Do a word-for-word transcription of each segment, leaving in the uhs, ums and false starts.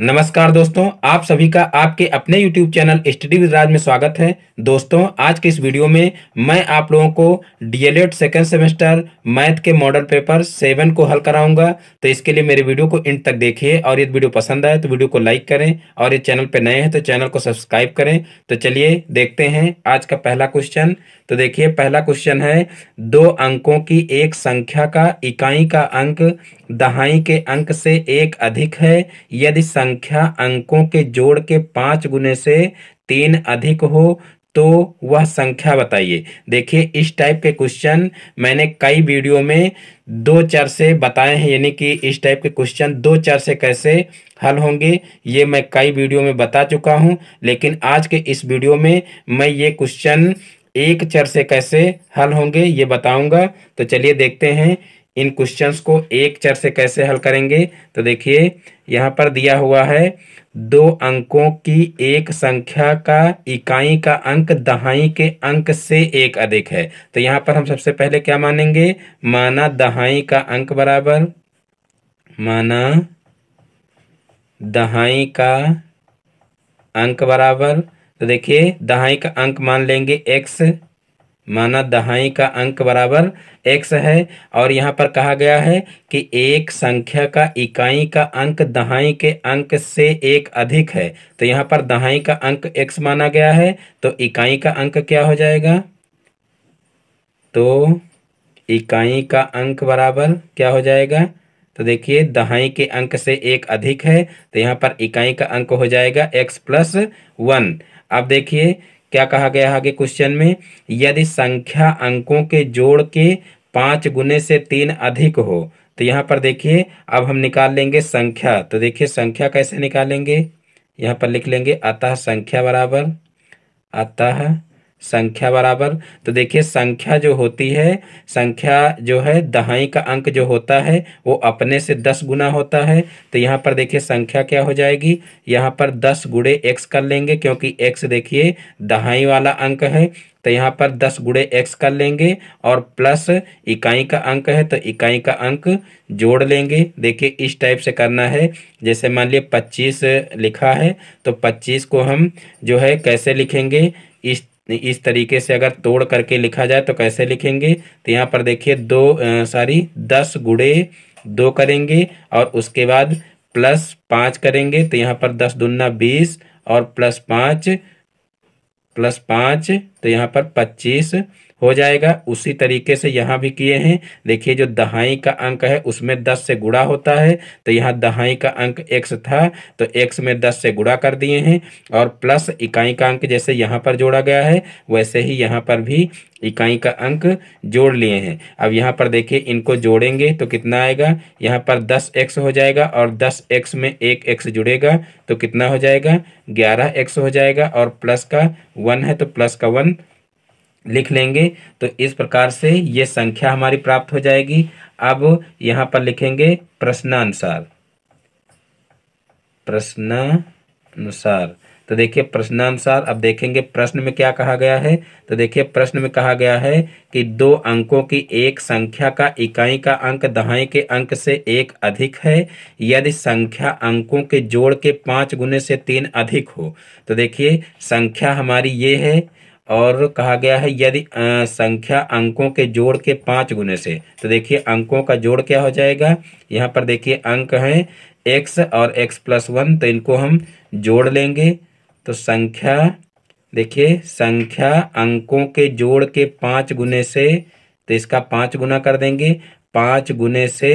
नमस्कार दोस्तों, आप सभी का आपके अपने YouTube channel study with Raj में स्वागत है। दोस्तों, आज के इस वीडियो में मैं आप लोगों को डीएलएड सेकेंड सेमेस्टर मैथ के मॉडल पेपर सेवन को हल कराऊंगा। तो इसके लिए मेरे वीडियो को एंड तक देखिए और यदि वीडियो पसंद आए तो वीडियो को लाइक करें और ये चैनल पर नए हैं तो चैनल को सब्सक्राइब करें। तो चलिए देखते हैं आज का पहला क्वेश्चन। तो देखिए, पहला क्वेश्चन है, दो अंकों की एक संख्या का इकाई का अंक दहाई के अंक से एक अधिक है, यदि संख्या अंकों के जोड़ के पांच गुने से तीन अधिक हो तो वह संख्या बताइए। देखिए, इस टाइप के क्वेश्चन मैंने कई वीडियो में दो चार से बताए हैं, यानी कि इस टाइप के क्वेश्चन दो चार से कैसे हल होंगे ये मैं कई वीडियो में बता चुका हूं। लेकिन आज के इस वीडियो में मैं ये क्वेश्चन एक चार से कैसे हल होंगे ये बताऊंगा। तो चलिए देखते हैं इन क्वेश्चंस को एक चार से कैसे हल करेंगे। तो देखिए, यहाँ पर दिया हुआ है, दो अंकों की एक संख्या का इकाई का अंक दहाई के अंक से एक अधिक है। तो यहाँ पर हम सबसे पहले क्या मानेंगे, माना दहाई का अंक बराबर, माना दहाई का अंक बराबर। तो देखिए, दहाई का अंक मान लेंगे एक्स, माना दहाई का अंक बराबर एक्स है। और यहाँ पर कहा गया है कि एक संख्या का इकाई का अंक दहाई के अंक से एक अधिक है। तो यहाँ पर दहाई का अंक एक्स माना गया है, तो इकाई का अंक क्या हो जाएगा, तो इकाई का अंक बराबर क्या हो जाएगा। तो देखिए, दहाई के अंक से एक अधिक है तो यहाँ पर इकाई का अंक हो जाएगा एक्स प्लस वन। अब देखिए क्या कहा गया है आगे क्वेश्चन में, यदि संख्या अंकों के जोड़ के पाँच गुने से तीन अधिक हो। तो यहाँ पर देखिए, अब हम निकाल लेंगे संख्या। तो देखिए, संख्या कैसे निकालेंगे, यहाँ पर लिख लेंगे अतः संख्या बराबर, अतः संख्या बराबर। तो देखिए, संख्या जो होती है, संख्या जो है दहाई का अंक जो होता है वो अपने से दस गुना होता है। तो यहाँ पर देखिए, संख्या क्या हो जाएगी, यहाँ पर दस गुणे एक्स कर लेंगे, क्योंकि एक्स देखिए दहाई वाला अंक है। तो यहाँ पर दस गुणे एक्स कर लेंगे और प्लस इकाई का अंक है तो इकाई का अंक जोड़ लेंगे। देखिए, इस टाइप से करना है। जैसे मान लिए पच्चीस लिखा है तो पच्चीस को हम जो है कैसे लिखेंगे, इस इस तरीके से अगर तोड़ करके लिखा जाए तो कैसे लिखेंगे। तो यहाँ पर देखिए, दो सॉरी दस गुणे दो करेंगे और उसके बाद प्लस पाँच करेंगे। तो यहाँ पर दस दुना बीस और प्लस पाँच प्लस पाँच तो यहाँ पर पच्चीस हो जाएगा। उसी तरीके से यहाँ भी किए हैं। देखिए, जो दहाई का अंक है उसमें दस से गुणा होता है, तो यहाँ दहाई का अंक एक्स था तो एक्स में दस से गुणा कर दिए हैं और प्लस इकाई का अंक जैसे यहाँ पर जोड़ा गया है वैसे ही यहाँ पर भी इकाई का अंक जोड़ लिए हैं। अब यहाँ पर देखिए, इनको जोड़ेंगे तो कितना आएगा, यहाँ पर दस एक्स हो जाएगा और दस एक्स में एक एक्स जुड़ेगा तो कितना हो जाएगा, ग्यारह एक्स हो जाएगा और प्लस का वन है तो प्लस का वन लिख लेंगे। तो इस प्रकार से ये संख्या हमारी प्राप्त हो जाएगी। अब यहाँ पर लिखेंगे प्रश्नानुसार, प्रश्नानुसार। तो देखिए, प्रश्नानुसार अब देखेंगे प्रश्न में क्या कहा गया है। तो देखिए, प्रश्न में कहा गया है कि दो अंकों की एक संख्या का इकाई का अंक दहाई के अंक से एक अधिक है, यदि संख्या अंकों के जोड़ के पाँच गुने से तीन अधिक हो। तो देखिए, संख्या हमारी ये है और कहा गया है यदि संख्या अंकों के जोड़ के पाँच गुने से। तो देखिए, अंकों का जोड़ क्या हो जाएगा, यहाँ पर देखिए अंक हैं एक्स और एक्स प्लस वन, तो इनको हम जोड़ लेंगे। तो संख्या देखिए, संख्या अंकों के जोड़ के पाँच गुने से, तो इसका पाँच गुना कर देंगे, पाँच गुने से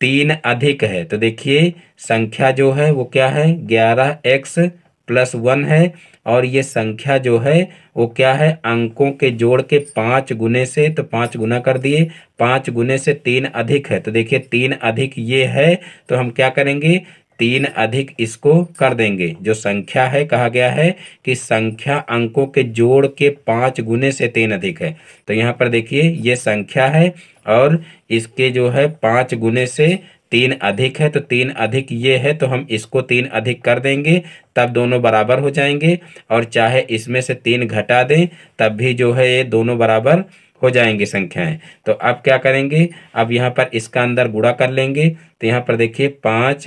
तीन अधिक है। तो देखिए, संख्या जो है वो क्या है, ग्यारह एक्स प्लस वन है और ये संख्या जो है वो क्या है, अंकों के जोड़ के पाँच गुने से, तो पाँच गुना कर दिए, पाँच गुने से तीन अधिक है। तो देखिए, तीन अधिक ये है तो हम क्या करेंगे, तीन अधिक इसको कर देंगे। जो संख्या है, कहा गया है कि संख्या अंकों के जोड़ के पाँच गुने से तीन अधिक है। तो यहाँ पर देखिए, ये संख्या है और इसके जो है पाँच गुने से तीन अधिक है, तो तीन अधिक ये है तो हम इसको तीन अधिक कर देंगे, तब दोनों बराबर हो जाएंगे। और चाहे इसमें से तीन घटा दें तब भी जो है ये दोनों बराबर हो जाएंगे संख्याएं। तो अब क्या करेंगे, अब यहाँ पर इसका अंदर गुणा कर लेंगे। तो यहाँ पर देखिए, पाँच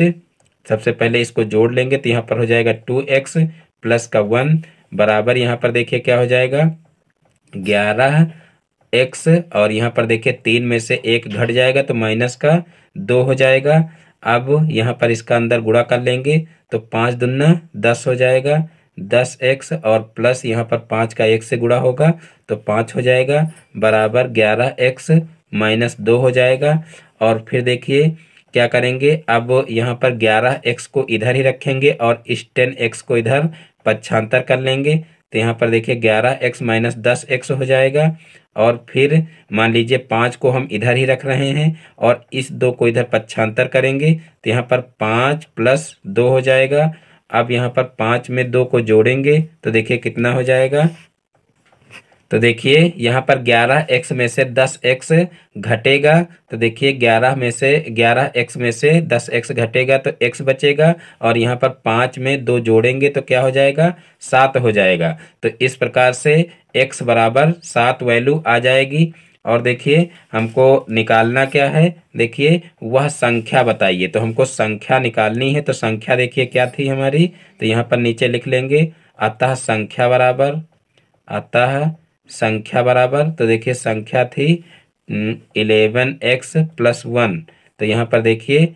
सबसे पहले इसको जोड़ लेंगे तो यहाँ पर हो जाएगा टू एक्स प्लस का वन बराबर यहाँ पर देखिए क्या हो जाएगा ग्यारह एक्स और यहाँ पर देखिए तीन में से एक घट जाएगा तो माइनस का दो हो जाएगा। अब यहाँ पर इसका अंदर गुणा कर लेंगे तो पाँच दुना दस हो जाएगा दस एक्स और प्लस यहाँ पर पाँच का एक से गुणा होगा तो पाँच हो जाएगा बराबर ग्यारह एक्स माइनस दो हो जाएगा। और फिर देखिए क्या करेंगे, अब यहाँ पर ग्यारह एक्स को इधर ही रखेंगे और इस टेन एक्स को इधर पक्षांतर कर लेंगे तो यहाँ पर देखिए ग्यारह एक्स माइनस दस एक्स हो जाएगा। और फिर मान लीजिए पाँच को हम इधर ही रख रहे हैं और इस दो को इधर पक्षांतर करेंगे तो यहाँ पर पाँच प्लस दो हो जाएगा। अब यहाँ पर पाँच में दो को जोड़ेंगे तो देखिए कितना हो जाएगा, तो देखिए यहाँ पर ग्यारह एक्स में से दस एक्स घटेगा तो देखिए ग्यारह में से ग्यारह एक्स में से दस एक्स घटेगा तो एक्स बचेगा और यहाँ पर पाँच में दो जोड़ेंगे तो क्या हो जाएगा सात हो जाएगा। तो इस प्रकार से एक्स बराबर सात वैल्यू आ जाएगी। और देखिए हमको निकालना क्या है, देखिए वह संख्या बताइए, तो हमको संख्या निकालनी है। तो संख्या देखिए क्या थी हमारी, तो यहाँ पर नीचे लिख लेंगे अतः संख्या बराबर अतः संख्या बराबर तो देखिए संख्या थी इलेवन एक्स प्लस वन तो यहाँ पर देखिए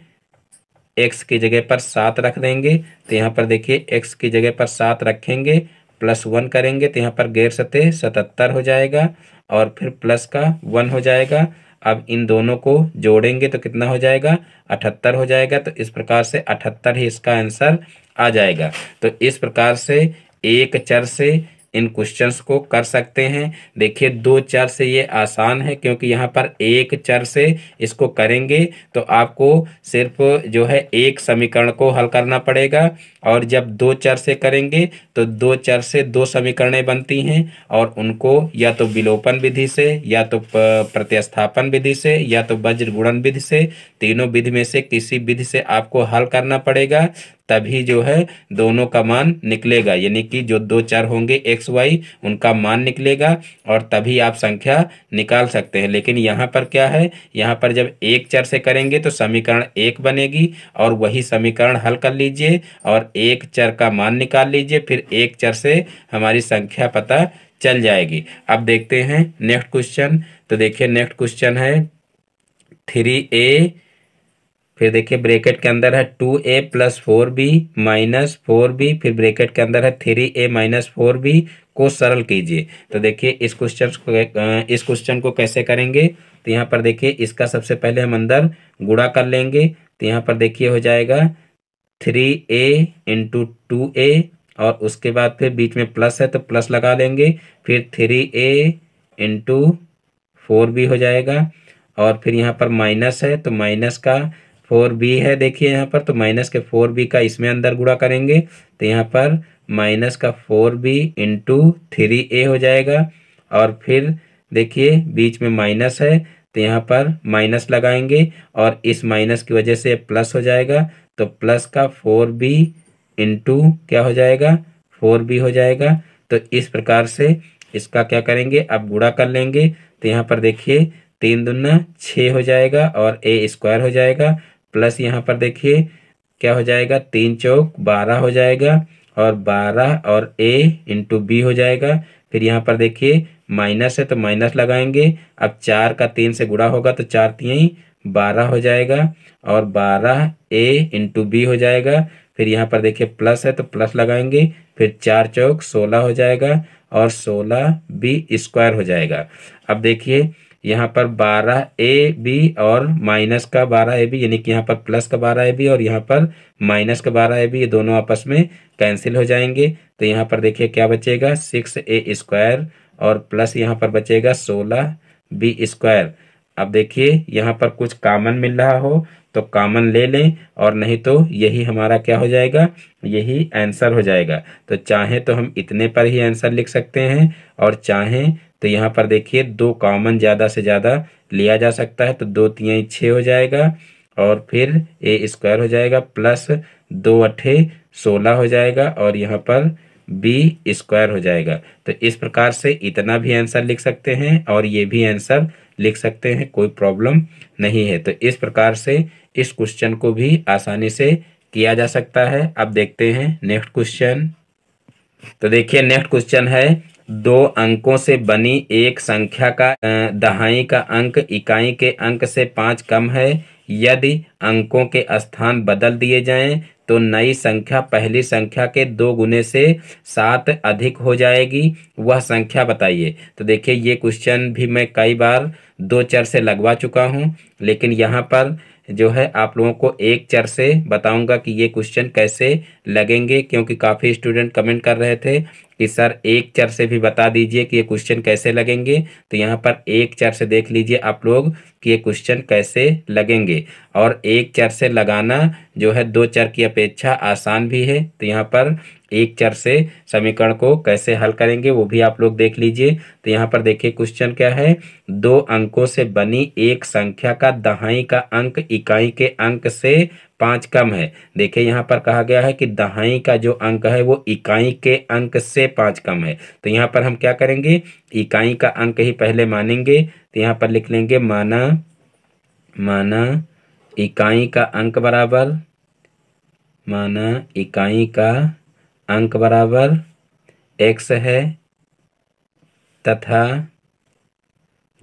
एक्स की जगह पर सात रख देंगे तो यहाँ पर देखिए एक्स की जगह पर सात रखेंगे प्लस वन करेंगे तो यहाँ पर गैर सतह सतहत्तर हो जाएगा और फिर प्लस का वन हो जाएगा। अब इन दोनों को जोड़ेंगे तो कितना हो जाएगा अठहत्तर हो जाएगा। तो इस प्रकार से अठहत्तर ही इसका आंसर आ जाएगा। तो इस प्रकार से एक चर से इन क्वेश्चंस को कर सकते हैं। देखिए दो चर से ये आसान है क्योंकि यहाँ पर एक चर से इसको करेंगे तो आपको सिर्फ जो है एक समीकरण को हल करना पड़ेगा और जब दो चर से करेंगे तो दो चर से दो समीकरणें बनती हैं और उनको या तो विलोपन विधि से या तो प्रतिस्थापन विधि से या तो वज्र गुणन विधि से, तीनों विधि में से किसी विधि से आपको हल करना पड़ेगा तभी जो है दोनों का मान निकलेगा, यानी कि जो दो चर होंगे एक्स वाई उनका मान निकलेगा और तभी आप संख्या निकाल सकते हैं। लेकिन यहाँ पर क्या है, यहाँ पर जब एक चर से करेंगे तो समीकरण एक बनेगी और वही समीकरण हल कर लीजिए और एक चर का मान निकाल लीजिए, फिर एक चर से हमारी संख्या पता चल जाएगी। अब देखते हैं नेक्स्ट क्वेश्चन। तो देखिए नेक्स्ट क्वेश्चन है थ्री ए, फिर देखिए ब्रैकेट के अंदर है two A plus four B minus four B, फिर ब्रैकेट के अंदर है three A minus four B को सरल कीजिए। तो देखिए इस क्वेश्चन को इस क्वेश्चन को कैसे करेंगे, तो यहाँ पर देखिए इसका सबसे पहले हम अंदर गुणा कर लेंगे तो यहाँ पर देखिए हो जाएगा three A into two A और उसके बाद फिर बीच में प्लस है तो प्लस लगा लेंगे, फिर three A into four B हो जाएगा और फिर यहाँ पर माइनस है तो माइनस का फोर बी है देखिए यहाँ पर, तो माइनस के फोर बी का इसमें अंदर गुणा करेंगे तो यहाँ पर माइनस का four B into three A हो जाएगा और फिर देखिए बीच में माइनस है तो यहाँ पर माइनस लगाएंगे और इस माइनस की वजह से प्लस हो जाएगा तो प्लस का फोर बी इंटू क्या हो जाएगा फोर बी हो जाएगा। तो इस प्रकार से इसका क्या करेंगे अब गुणा कर लेंगे तो यहाँ पर देखिए तीन दुना छः हो जाएगा और ए स्क्वायर हो जाएगा प्लस यहाँ पर देखिए क्या हो जाएगा तीन चौक बारह हो जाएगा और बारह और ए इंटू बी हो जाएगा। फिर यहाँ पर देखिए माइनस है तो माइनस लगाएंगे, अब चार का तीन से गुणा होगा तो चार तीन बारह हो जाएगा और बारह ए इंटू बी हो जाएगा। फिर यहाँ पर देखिए प्लस है तो प्लस लगाएंगे, फिर चार चौक सोलह हो जाएगा और सोलह बी स्क्वायर हो जाएगा। अब देखिए यहाँ पर बारह ए बी और माइनस का बारह ए बी यानी कि यहाँ पर प्लस का बारह ए बी और यहाँ पर माइनस का बारह ए बी ये दोनों आपस में कैंसिल हो जाएंगे तो यहाँ पर देखिए क्या बचेगा सिक्स ए स्क्वायर और प्लस यहाँ पर बचेगा सोलह बी स्क्वायर। अब देखिए यहाँ पर कुछ कॉमन मिल रहा हो तो कॉमन ले लें और नहीं तो यही हमारा क्या हो जाएगा यही आंसर हो जाएगा। तो चाहें तो हम इतने पर ही आंसर लिख सकते हैं और चाहें तो यहाँ पर देखिए दो कॉमन ज़्यादा से ज़्यादा लिया जा सकता है तो दो तीन छः हो जाएगा और फिर ए स्क्वायर हो जाएगा प्लस दो अठे सोलह हो जाएगा और यहाँ पर बी स्क्वायर हो जाएगा। तो इस प्रकार से इतना भी आंसर लिख सकते हैं और ये भी आंसर लिख सकते हैं, कोई प्रॉब्लम नहीं है। तो इस प्रकार से इस क्वेश्चन को भी आसानी से किया जा सकता है। अब देखते हैं नेक्स्ट क्वेश्चन। तो देखिए नेक्स्ट क्वेश्चन है, दो अंकों से बनी एक संख्या का दहाई का अंक इकाई के अंक से पाँच कम है। यदि अंकों के स्थान बदल दिए जाएं तो नई संख्या पहली संख्या के दो गुने से सात अधिक हो जाएगी, वह संख्या बताइए। तो देखिए ये क्वेश्चन भी मैं कई बार दो चर से लगवा चुका हूँ, लेकिन यहाँ पर जो है आप लोगों को एक चर से बताऊंगा कि ये क्वेश्चन कैसे लगेंगे, क्योंकि काफ़ी स्टूडेंट कमेंट कर रहे थे कि सर एक चर से भी बता दीजिए कि ये क्वेश्चन कैसे लगेंगे। तो यहाँ पर एक चर से देख लीजिए आप लोग कि ये क्वेश्चन कैसे लगेंगे, और एक चर से लगाना जो है दो चर की अपेक्षा आसान भी है। तो यहाँ पर एक चर से समीकरण को कैसे हल करेंगे वो भी आप लोग देख लीजिए। तो यहाँ पर देखिए क्वेश्चन क्या है, दो अंकों से बनी एक संख्या का दहाई का अंक इकाई के अंक से पाँच कम है। देखिए यहाँ पर कहा गया है कि दहाई का जो अंक है वो इकाई के अंक से पाँच कम है। तो यहाँ पर हम क्या करेंगे, इकाई का अंक ही पहले मानेंगे। तो यहाँ पर लिख लेंगे माना माना इकाई का अंक बराबर माना इकाई का अंक बराबर एक्स है तथा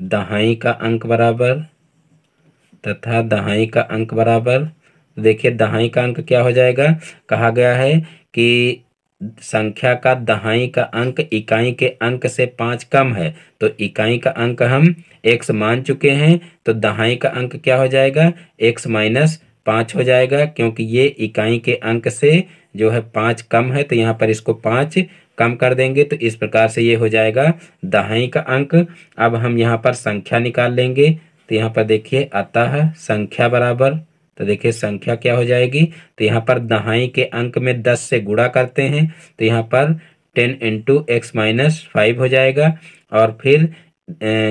दहाई का अंक बराबर तथा दहाई का अंक बराबर। देखिए दहाई का अंक क्या हो जाएगा, कहा गया है कि संख्या का दहाई का अंक इकाई के अंक से पाँच कम है, तो इकाई का अंक हम एक्स मान चुके हैं, तो दहाई का अंक क्या हो जाएगा, एक्स माइनस पाँच हो जाएगा, क्योंकि ये इकाई के अंक से जो है पाँच कम है। तो यहाँ पर इसको पाँच कम कर देंगे, तो इस प्रकार से ये हो जाएगा दहाई का अंक। अब हम यहाँ पर संख्या निकाल लेंगे। तो यहाँ पर देखिए अतः संख्या बराबर, तो देखिए संख्या क्या हो जाएगी, तो यहाँ पर दहाई के अंक में दस से गुणा करते हैं, तो यहाँ पर ten into X minus five हो जाएगा, और फिर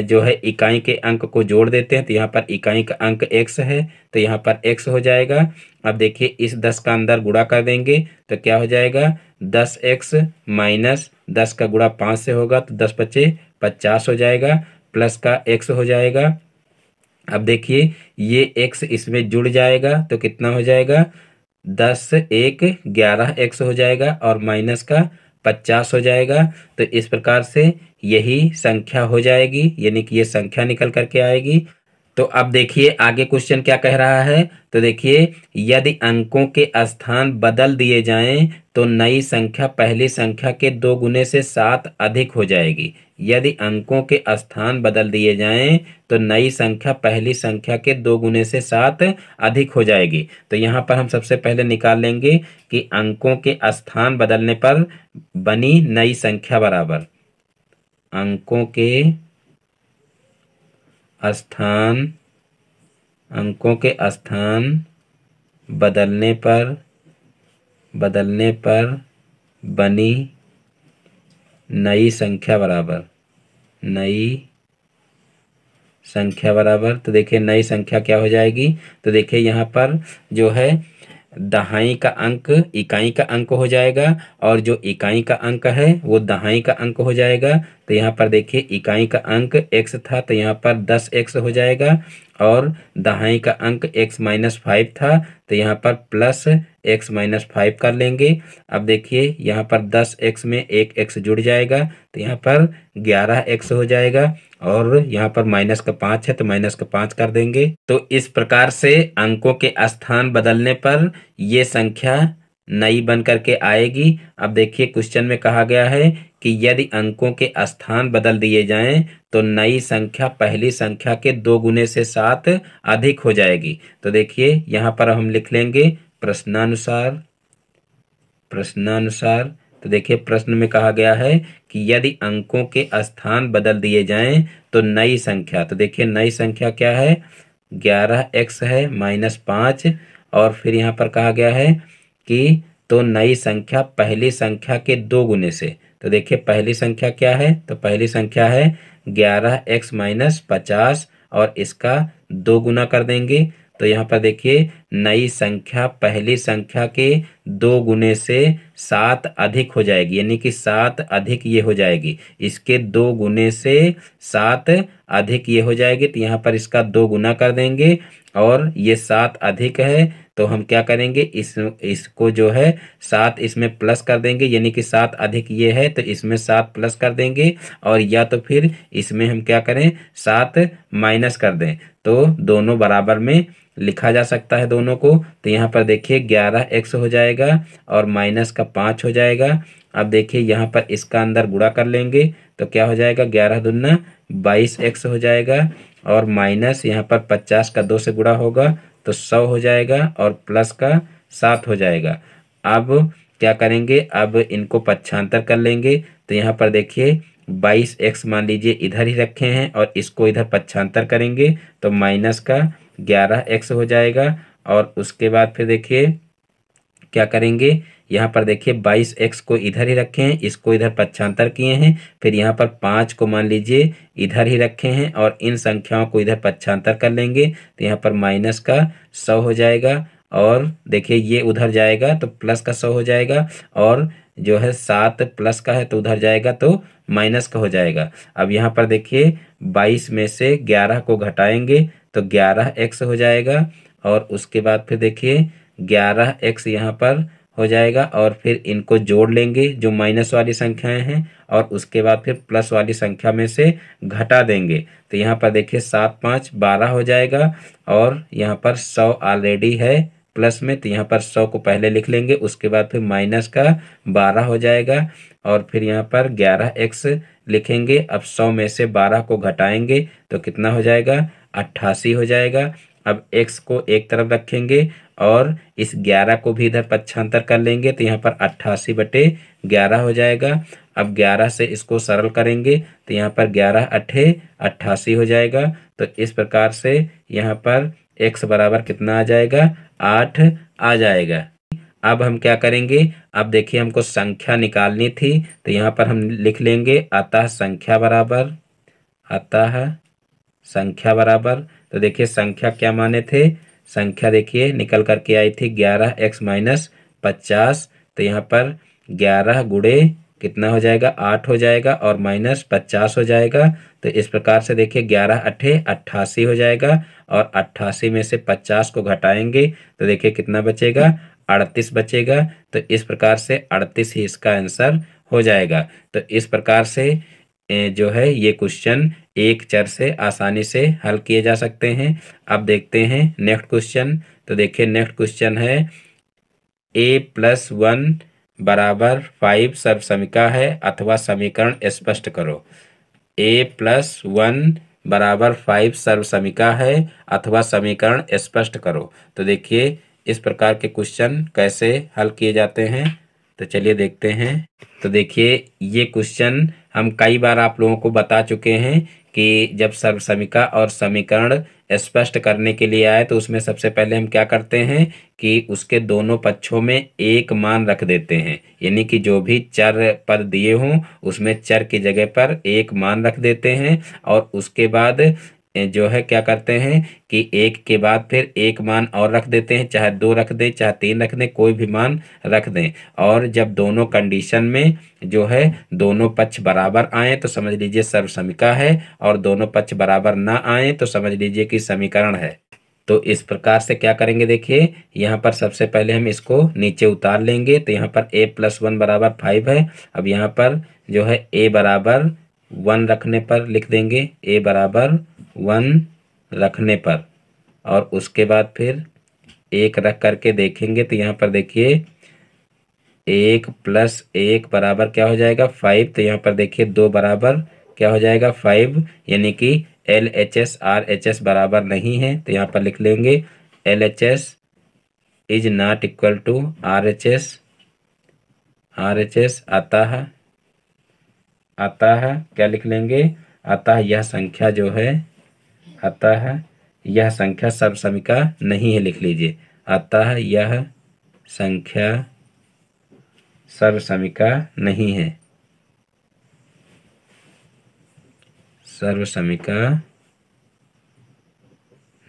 जो है इकाई के अंक को जोड़ देते हैं। तो यहाँ पर इकाई का अंक x है, तो यहाँ पर x हो जाएगा। अब देखिए इस दस का अंदर गुणा कर देंगे, तो क्या हो जाएगा, दस एक्स माइनस दस का गुणा पाँच से होगा, तो दस पच्चे पचास हो जाएगा, प्लस का x हो जाएगा। अब देखिए ये x इसमें जुड़ जाएगा, तो कितना हो जाएगा, दस एक ग्यारह एक्स हो जाएगा, और माइनस का पचास हो जाएगा। तो इस प्रकार से यही संख्या हो जाएगी, यानी कि ये संख्या निकल करके आएगी। तो अब देखिए आगे क्वेश्चन क्या कह रहा है। तो देखिए यदि अंकों के स्थान बदल दिए जाएं तो नई संख्या पहली संख्या के दो गुने से सात अधिक हो जाएगी। यदि अंकों के स्थान बदल दिए जाएं तो नई संख्या पहली संख्या के दो गुने से सात अधिक हो जाएगी। तो यहाँ पर हम सबसे पहले निकाल लेंगे कि अंकों के स्थान बदलने पर बनी नई संख्या बराबर अंकों के स्थान अंकों के स्थान बदलने पर बदलने पर बनी नई संख्या बराबर नई संख्या बराबर। तो देखिए नई संख्या क्या हो जाएगी, तो देखिए यहाँ पर जो है दहाई का अंक इकाई का अंक हो जाएगा, और जो इकाई का अंक है वो दहाई का अंक हो जाएगा। तो यहाँ पर देखिए इकाई का अंक x था, तो यहाँ पर दस एक्स हो जाएगा, और दहाई का अंक x माइनस फाइव था, तो यहाँ पर प्लस x माइनस फाइव कर लेंगे। अब देखिए यहाँ पर दस एक्स में एक x जुड़ जाएगा, तो यहाँ पर ग्यारह एक्स हो जाएगा, और यहाँ पर माइनस का पाँच है, तो माइनस का पाँच कर देंगे। तो इस प्रकार से अंकों के स्थान बदलने पर ये संख्या नई बन करके आएगी। अब देखिए क्वेश्चन में कहा गया है कि यदि अंकों के स्थान बदल दिए जाएं तो नई संख्या पहली संख्या के दो गुने से सात अधिक हो जाएगी। तो देखिए यहाँ पर हम लिख लेंगे प्रश्नानुसार प्रश्नानुसार। तो देखिए प्रश्न में कहा गया है कि यदि अंकों के स्थान बदल दिए जाएं तो नई संख्या, तो देखिए नई संख्या क्या है, ग्यारह एक्स है माइनस पाँच, और फिर यहाँ पर कहा गया है कि तो नई संख्या पहली संख्या के दो गुने से। तो देखिए पहली संख्या क्या है, तो पहली संख्या है ग्यारह एक्स माइनस पचास, और इसका दो गुना कर देंगे। तो यहाँ पर देखिए नई संख्या पहली संख्या के दो गुने से सात अधिक हो जाएगी, यानी कि सात अधिक ये हो जाएगी, इसके दो गुने से सात अधिक ये हो जाएगी। तो यहाँ पर इसका दो गुना कर देंगे, और ये सात अधिक है तो हम क्या करेंगे, इस इसको जो है सात इसमें प्लस कर देंगे, यानी कि सात अधिक ये है तो इसमें सात प्लस कर देंगे, और या तो फिर इसमें हम क्या करें सात माइनस कर दें, तो दोनों बराबर में लिखा जा सकता है दोनों को। तो यहाँ पर देखिए ग्यारह एक्स हो जाएगा और माइनस का पाँच हो जाएगा। अब देखिए यहाँ पर इसका अंदर गुणा कर लेंगे तो क्या हो जाएगा, ग्यारह दूना बाईस एक्स हो जाएगा और माइनस यहाँ पर पचास का दो से गुणा होगा तो सौ हो जाएगा और प्लस का सात हो जाएगा। अब क्या करेंगे, अब इनको पक्षांतर कर लेंगे तो यहाँ पर देखिए बाईस एक्स मान लीजिए इधर ही रखे हैं और इसको इधर पक्षांतर करेंगे तो माइनस का ग्यारह एक्स हो जाएगा। और उसके बाद फिर देखिए क्या करेंगे, यहाँ पर देखिए बाईस एक्स को इधर ही रखे हैं, इसको इधर पक्षांतर किए हैं, फिर यहाँ पर पाँच को मान लीजिए इधर ही रखे हैं और इन संख्याओं को इधर पक्षांतर कर लेंगे तो यहाँ पर माइनस का सौ हो जाएगा। और देखिए ये उधर जाएगा तो प्लस का सौ हो जाएगा, और जो है सात प्लस का है तो उधर जाएगा तो माइनस का हो जाएगा। अब यहाँ पर देखिए बाईस में से ग्यारह को घटाएंगे तो ग्यारह एक्स हो जाएगा, और उसके बाद फिर देखिए ग्यारह एक्स यहाँ पर हो जाएगा और फिर इनको जोड़ लेंगे जो माइनस वाली संख्याएं हैं, और उसके बाद फिर प्लस वाली संख्या में से घटा देंगे तो यहाँ पर देखिए सात पाँच बारह हो जाएगा। और यहाँ पर सौ ऑलरेडी है प्लस में तो यहाँ पर सौ को पहले लिख लेंगे, उसके बाद फिर माइनस का बारह हो जाएगा और फिर यहाँ पर ग्यारह एक्स लिखेंगे। अब सौ में से बारह को घटाएंगे तो कितना हो जाएगा, अट्ठासी हो जाएगा। अब x को एक तरफ रखेंगे और इस ग्यारह को भी इधर पक्षांतर कर लेंगे तो यहाँ पर अट्ठासी बटे ग्यारह हो जाएगा। अब ग्यारह से इसको सरल करेंगे तो यहाँ पर ग्यारह अट्ठे अट्ठासी हो जाएगा। तो इस प्रकार से यहाँ पर x बराबर कितना आ जाएगा, आठ आ जाएगा। अब हम क्या करेंगे, अब देखिए हमको संख्या निकालनी थी तो यहाँ पर हम लिख लेंगे अतः संख्या बराबर, अतः संख्या बराबर, तो देखिए संख्या क्या माने थे, संख्या देखिए निकल करके आई थी ग्यारह एक्स माइनस पचास, तो यहाँ पर ग्यारह गुणे कितना हो जाएगा, आठ हो जाएगा और माइनस पचास हो जाएगा। तो इस प्रकार से देखिए ग्यारह अट्ठे अट्ठासी हो जाएगा, और अट्ठासी में से पचास को घटाएंगे तो देखिए कितना बचेगा, अड़तीस बचेगा। तो इस प्रकार से अड़तीस ही इसका आंसर हो जाएगा। तो इस प्रकार से जो है ये क्वेश्चन एक चर से आसानी से हल किए जा सकते हैं। अब देखते हैं नेक्स्ट क्वेश्चन। तो देखिए नेक्स्ट क्वेश्चन है ए प्लस वन बराबर फाइव सर्वसमिका है अथवा समीकरण स्पष्ट करो। ए प्लस वन बराबर फाइव सर्वसमिका है अथवा समीकरण स्पष्ट करो। तो देखिए इस प्रकार के क्वेश्चन कैसे हल किए जाते हैं, तो चलिए देखते हैं। तो देखिए ये क्वेश्चन हम कई बार आप लोगों को बता चुके हैं कि जब सर्वसमिका और समीकरण स्पष्ट करने के लिए आए तो उसमें सबसे पहले हम क्या करते हैं कि उसके दोनों पक्षों में एक मान रख देते हैं, यानी कि जो भी चर पद दिए हों उसमें चर की जगह पर एक मान रख देते हैं, और उसके बाद जो है क्या करते हैं कि एक के बाद फिर एक मान और रख देते हैं, चाहे दो रख दें चाहे तीन रख दें, कोई भी मान रख दें। और जब दोनों कंडीशन में जो है दोनों पक्ष बराबर आए तो समझ लीजिए सर्वसमिका है, और दोनों पक्ष बराबर ना आए तो समझ लीजिए कि समीकरण है। तो इस प्रकार से क्या करेंगे, देखिए यहाँ पर सबसे पहले हम इसको नीचे उतार लेंगे तो यहाँ पर ए प्लस वन बराबर फाइव है। अब यहाँ पर जो है ए बराबर वन रखने पर लिख देंगे, ए बराबर वन रखने पर, और उसके बाद फिर एक रख करके देखेंगे तो यहाँ पर देखिए एक प्लस एक बराबर क्या हो जाएगा, फाइव। तो यहाँ पर देखिए दो बराबर क्या हो जाएगा, फाइव, यानी कि L H S R H S बराबर नहीं है तो यहाँ पर लिख लेंगे L H S is not equal to R H S, R H S अतः, अतः क्या लिख लेंगे, अतः यह संख्या जो है, अतः यह संख्या सर्वसमिका नहीं है, लिख लीजिए अतः यह संख्या सर्वसमिका नहीं है, सर्वसमिका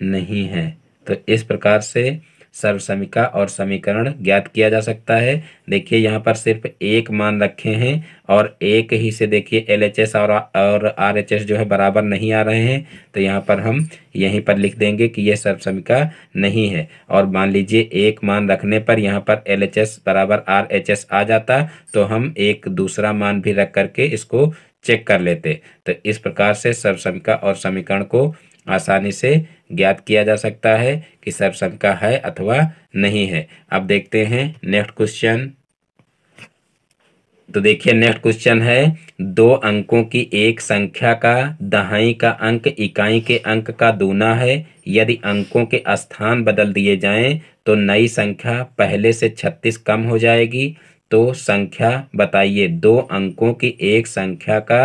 नहीं है। तो इस प्रकार से सर्वसमीका और समीकरण ज्ञात किया जा सकता है। देखिए यहाँ पर सिर्फ एक मान रखे हैं और एक ही से देखिए एलएचएस और और आरएचएस जो है बराबर नहीं आ रहे हैं, तो यहाँ पर हम यहीं पर लिख देंगे कि यह सर्वसमीका नहीं है। और मान लीजिए एक मान रखने पर यहाँ पर एलएचएस बराबर आरएचएस आ जाता तो हम एक दूसरा मान भी रख करके इसको चेक कर लेते। तो इस प्रकार से सर्वसमीका और समीकरण को आसानी से ज्ञात किया जा सकता है कि सर्वसमीका है अथवा नहीं है। अब देखते हैं नेक्स्ट क्वेश्चन। तो देखिए नेक्स्ट क्वेश्चन है, दो अंकों की एक संख्या का दहाई का अंक इकाई के अंक का दूना है, यदि अंकों के स्थान बदल दिए जाएं तो नई संख्या पहले से छत्तीस कम हो जाएगी, तो संख्या बताइए। दो अंकों की एक संख्या का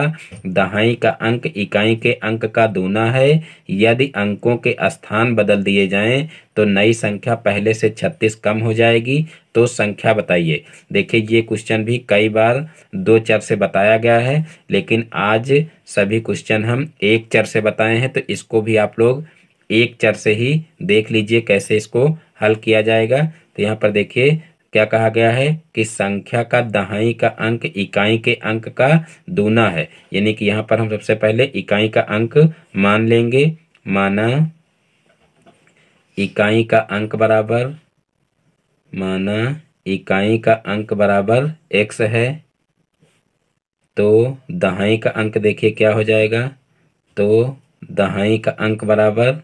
दहाई का अंक इकाई के अंक का दूना है, यदि अंकों के स्थान बदल दिए जाएं तो नई संख्या पहले से छत्तीस कम हो जाएगी, तो संख्या बताइए। देखिए ये क्वेश्चन भी कई बार दो चर से बताया गया है, लेकिन आज सभी क्वेश्चन हम एक चर से बताए हैं, तो इसको भी आप लोग एक चर से ही देख लीजिए कैसे इसको हल किया जाएगा। तो यहाँ पर देखिए क्या कहा गया है कि संख्या का दहाई का अंक इकाई के अंक का दूना है, यानी कि यहाँ पर हम सबसे पहले इकाई का अंक मान लेंगे। माना इकाई का अंक बराबर माना इकाई का अंक बराबर एक्स है, तो दहाई का अंक देखिए क्या हो जाएगा, तो दहाई का अंक बराबर,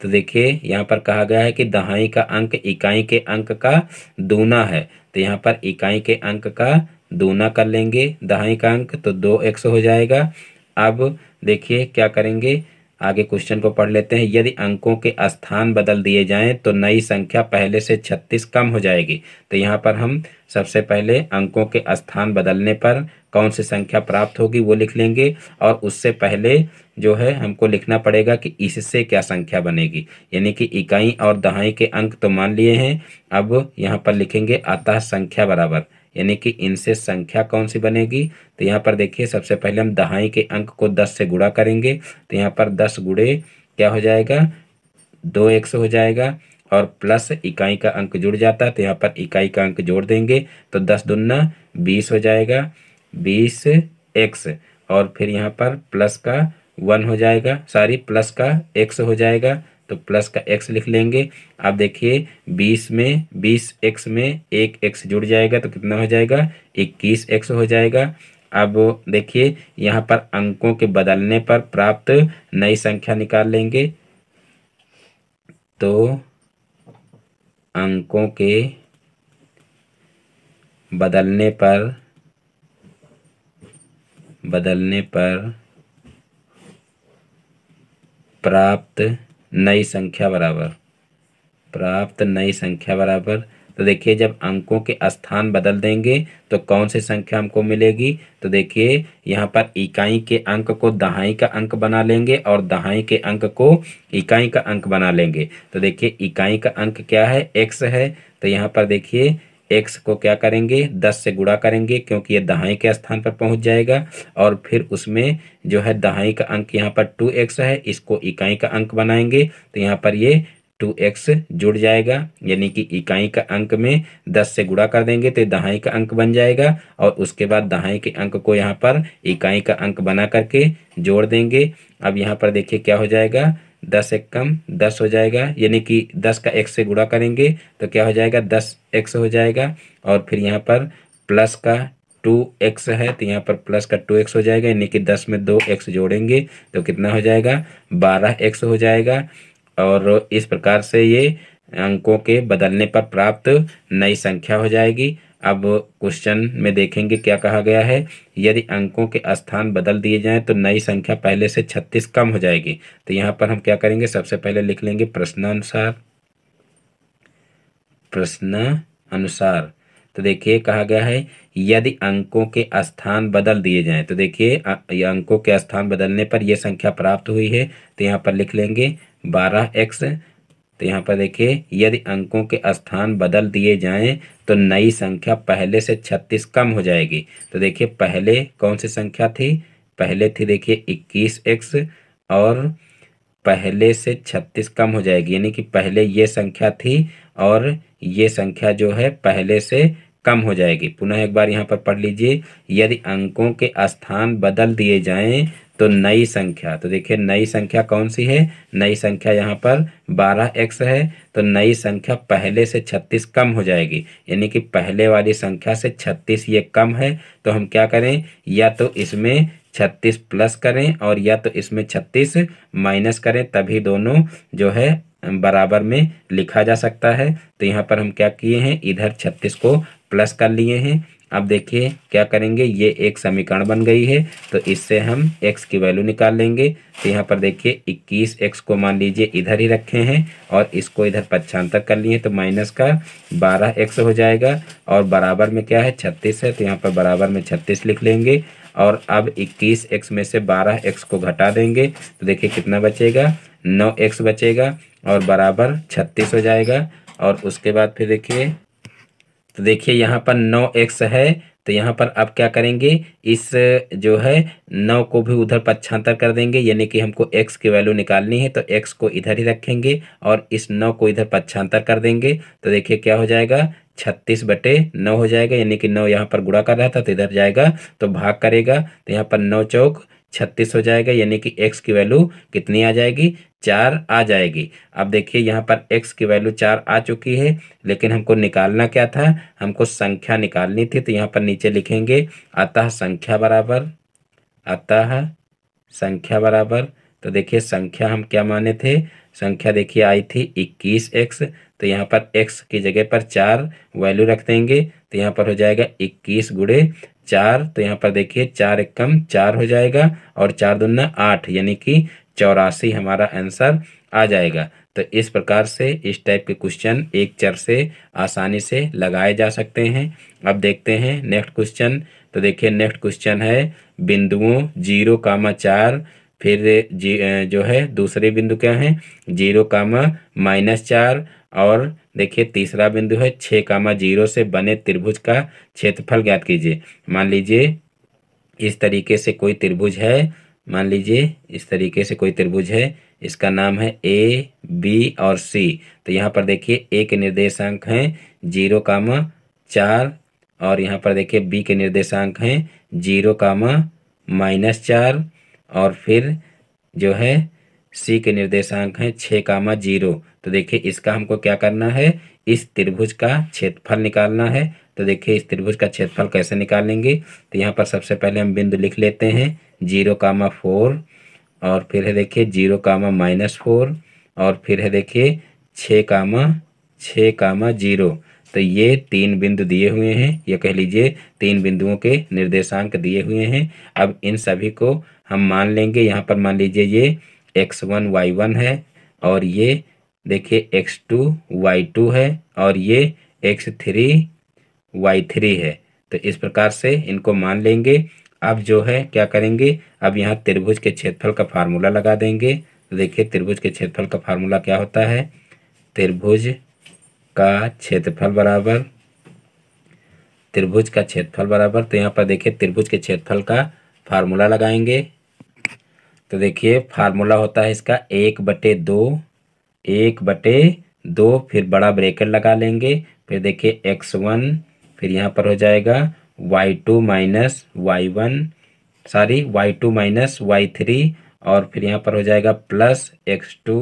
तो देखिए यहाँ पर कहा गया है कि दहाई का अंक इकाई के अंक का दूना है, तो यहाँ पर इकाई के अंक का दूना कर लेंगे दहाई का अंक, तो दो एक्स हो जाएगा। अब देखिए क्या करेंगे, आगे क्वेश्चन को पढ़ लेते हैं। यदि अंकों के स्थान बदल दिए जाएं तो नई संख्या पहले से छत्तीस कम हो जाएगी, तो यहाँ पर हम सबसे पहले अंकों के स्थान बदलने पर कौन सी संख्या प्राप्त होगी वो लिख लेंगे, और उससे पहले जो है हमको लिखना पड़ेगा कि इससे क्या संख्या बनेगी, यानी कि इकाई और दहाई के अंक तो मान लिए हैं, अब यहाँ पर लिखेंगे अतः संख्या बराबर, यानी कि इनसे संख्या कौन सी बनेगी। तो यहाँ पर देखिए सबसे पहले हम दहाई के अंक को दस से गुणा करेंगे, तो यहाँ पर दस गुणे क्या हो जाएगा, दो एक्स हो जाएगा, और प्लस इकाई का अंक जुड़ जाता है, तो यहाँ पर इकाई का अंक जोड़ देंगे, तो दस दुना बीस हो जाएगा, बीस एक्स, और फिर यहाँ पर प्लस का वन हो जाएगा, सॉरी प्लस का एक्स हो जाएगा, तो प्लस का एक्स लिख लेंगे। आप देखिए बीस में बीस एक्स में एक एक्स जुड़ जाएगा, तो कितना हो जाएगा, इक्कीस एक्स हो जाएगा। अब देखिए यहाँ पर अंकों के बदलने पर प्राप्त नई संख्या निकाल लेंगे, तो अंकों के बदलने पर बदलने पर प्राप्त नई संख्या बराबर प्राप्त नई संख्या बराबर, तो देखिए जब अंकों के स्थान बदल देंगे तो कौन सी संख्या हमको मिलेगी, तो देखिए यहाँ पर इकाई के अंक को दहाई का अंक बना लेंगे और दहाई के अंक को इकाई का अंक बना लेंगे। तो देखिए इकाई का अंक क्या है, एक्स है, तो यहाँ पर देखिए एक्स को क्या करेंगे, दस से गुणा करेंगे क्योंकि ये दहाई के स्थान पर पहुंच जाएगा, और फिर उसमें जो है दहाई का अंक यहाँ पर टू एक्स है, इसको इकाई का अंक बनाएंगे, तो यहाँ पर ये टू एक्स जुड़ जाएगा, यानी कि इकाई का अंक में दस से गुणा कर देंगे तो दहाई का अंक बन जाएगा, और उसके बाद दहाई के अंक को यहाँ पर इकाई का अंक बना करके जोड़ देंगे। अब यहाँ पर देखिए क्या हो जाएगा, दस एक कम दस हो जाएगा, यानी कि दस का एक से गुणा करेंगे तो क्या हो जाएगा, दस एक्स हो जाएगा, और फिर यहाँ पर प्लस का टू एक्स है, तो यहाँ पर प्लस का टू एक्स हो जाएगा, यानी कि दस में दो एक्स जोड़ेंगे तो कितना हो जाएगा, बारह एक्स हो जाएगा। और इस प्रकार से ये अंकों के बदलने पर प्राप्त नई संख्या हो जाएगी। अब क्वेश्चन में देखेंगे क्या कहा गया है, यदि अंकों के स्थान बदल दिए जाएं तो नई संख्या पहले से छत्तीस कम हो जाएगी, तो यहाँ पर हम क्या करेंगे, सबसे पहले लिख लेंगे प्रश्नानुसार प्रश्न अनुसार। तो देखिए कहा गया है यदि अंकों के स्थान बदल दिए जाएं, तो देखिए अंकों के स्थान बदलने पर यह संख्या प्राप्त हुई है, तो यहाँ पर लिख लेंगे बारह एक्स। तो यहाँ पर देखिए यदि अंकों के स्थान बदल दिए जाएं तो नई संख्या पहले से छत्तीस कम हो जाएगी, तो देखिए पहले कौन सी संख्या थी, पहले थी देखिए इक्कीस एक्स, और पहले से छत्तीस कम हो जाएगी, यानी कि पहले ये संख्या थी और ये संख्या जो है पहले से कम हो जाएगी। पुनः एक बार यहाँ पर पढ़ लीजिए, यदि अंकों के स्थान बदल दिए जाएं तो नई संख्या, तो देखिए नई संख्या कौन सी है, नई संख्या यहाँ पर बारह एक्स है, तो नई संख्या पहले से छत्तीस कम हो जाएगी, यानी कि पहले वाली संख्या से छत्तीस ये कम है, तो हम क्या करें, या तो इसमें छत्तीस प्लस करें और या तो इसमें छत्तीस माइनस करें, तभी दोनों जो है बराबर में लिखा जा सकता है। तो यहाँ पर हम क्या किए हैं, इधर छत्तीस को प्लस कर लिए हैं। अब देखिए क्या करेंगे, ये एक समीकरण बन गई है, तो इससे हम x की वैल्यू निकाल लेंगे। तो यहाँ पर देखिए इक्कीस एक्स को मान लीजिए इधर ही रखे हैं और इसको इधर पच्छांतर कर लिए, तो माइनस का बारह एक्स हो जाएगा और बराबर में क्या है, छत्तीस है, तो यहाँ पर बराबर में छत्तीस लिख लेंगे। और अब इक्कीस एक्स में से बारह एक्स को घटा देंगे, तो देखिए कितना बचेगा, नौ एक्स बचेगा और बराबर छत्तीस हो जाएगा। और उसके बाद फिर देखिए, तो देखिए यहाँ पर नौ एक्स है, तो यहाँ पर अब क्या करेंगे, इस जो है नौ को भी उधर पच्छांतर कर देंगे, यानी कि हमको x की वैल्यू निकालनी है, तो x को इधर ही रखेंगे और इस नौ को इधर पच्छांतर कर देंगे, तो देखिए क्या हो जाएगा, छत्तीस बटे नौ हो जाएगा, यानी कि नौ यहाँ पर गुणा कर रहा था तो इधर जाएगा तो भाग करेगा, तो यहाँ पर नौ चौक छत्तीस हो जाएगा, यानी कि x की वैल्यू कितनी आ जाएगी, चार आ जाएगी। अब देखिए यहाँ पर x की वैल्यू चार आ चुकी है, लेकिन हमको निकालना क्या था, हमको संख्या निकालनी थी, तो यहाँ पर नीचे लिखेंगे अतः संख्या बराबर, अतः संख्या बराबर, तो देखिए संख्या हम क्या माने थे, संख्या देखिए आई थी इक्कीस एक्स, तो यहाँ पर x की जगह पर चार वैल्यू रख देंगे, तो यहाँ पर हो जाएगा इक्कीस गुणे चार, तो यहाँ पर देखिए चार एक कम चार हो जाएगा और चार दूना आठ, यानी कि चौरासी हमारा आंसर आ जाएगा। तो इस प्रकार से इस टाइप के क्वेश्चन एक चर से आसानी से लगाए जा सकते हैं। अब देखते हैं नेक्स्ट क्वेश्चन, तो देखिए नेक्स्ट क्वेश्चन है बिंदुओं जीरो कामा चार, फिर जी जो है दूसरे बिंदु क्या है, जीरो कामा माइनस चार, और देखिए तीसरा बिंदु है छः कामा जीरो से बने त्रिभुज का क्षेत्रफल ज्ञात कीजिए। मान लीजिए इस तरीके से कोई त्रिभुज है, मान लीजिए इस तरीके से कोई त्रिभुज है, इसका नाम है ए बी और सी, तो यहाँ पर देखिए ए के निर्देशांक हैं जीरो कामा चार और यहाँ पर देखिए बी के निर्देशांक हैं जीरो कामा माइनस चार और फिर जो है सी के निर्देशांक हैं छः कामा जीरो। तो देखिए इसका हमको क्या करना है, इस त्रिभुज का क्षेत्रफल निकालना है। तो देखिए इस त्रिभुज का क्षेत्रफल कैसे निकालेंगे, तो यहाँ पर सबसे पहले हम बिंदु लिख लेते हैं जीरो कामा फोर और फिर है देखिए जीरो कामा माइनस फोर और फिर है देखिए छः कामा छः कामा जीरो। तो ये तीन बिंदु दिए हुए हैं, ये कह लीजिए तीन बिंदुओं के निर्देशांक दिए हुए हैं। अब इन सभी को हम मान लेंगे, यहाँ पर मान लीजिए ये एक्स वन वाई वन है और ये देखिए एक्स टू वाई टू है और ये एक्स थ्री वाई थ्री है। तो इस प्रकार से इनको मान लेंगे। अब जो है क्या करेंगे, अब यहाँ त्रिभुज के क्षेत्रफल का फार्मूला लगा देंगे। तो देखिए त्रिभुज के क्षेत्रफल का फार्मूला क्या होता है, त्रिभुज का क्षेत्रफल बराबर, त्रिभुज का क्षेत्रफल बराबर, तो यहाँ पर देखिए त्रिभुज के क्षेत्रफल का फार्मूला लगाएंगे। तो देखिए फार्मूला होता है इसका एक बटे दो, एक बटे दो, फिर बड़ा ब्रैकेट लगा लेंगे, फिर देखिए एक्स वन, फिर यहाँ पर हो जाएगा Y two minus Y one sorry Y two minus Y three और फिर यहाँ पर हो जाएगा प्लस एक्स टू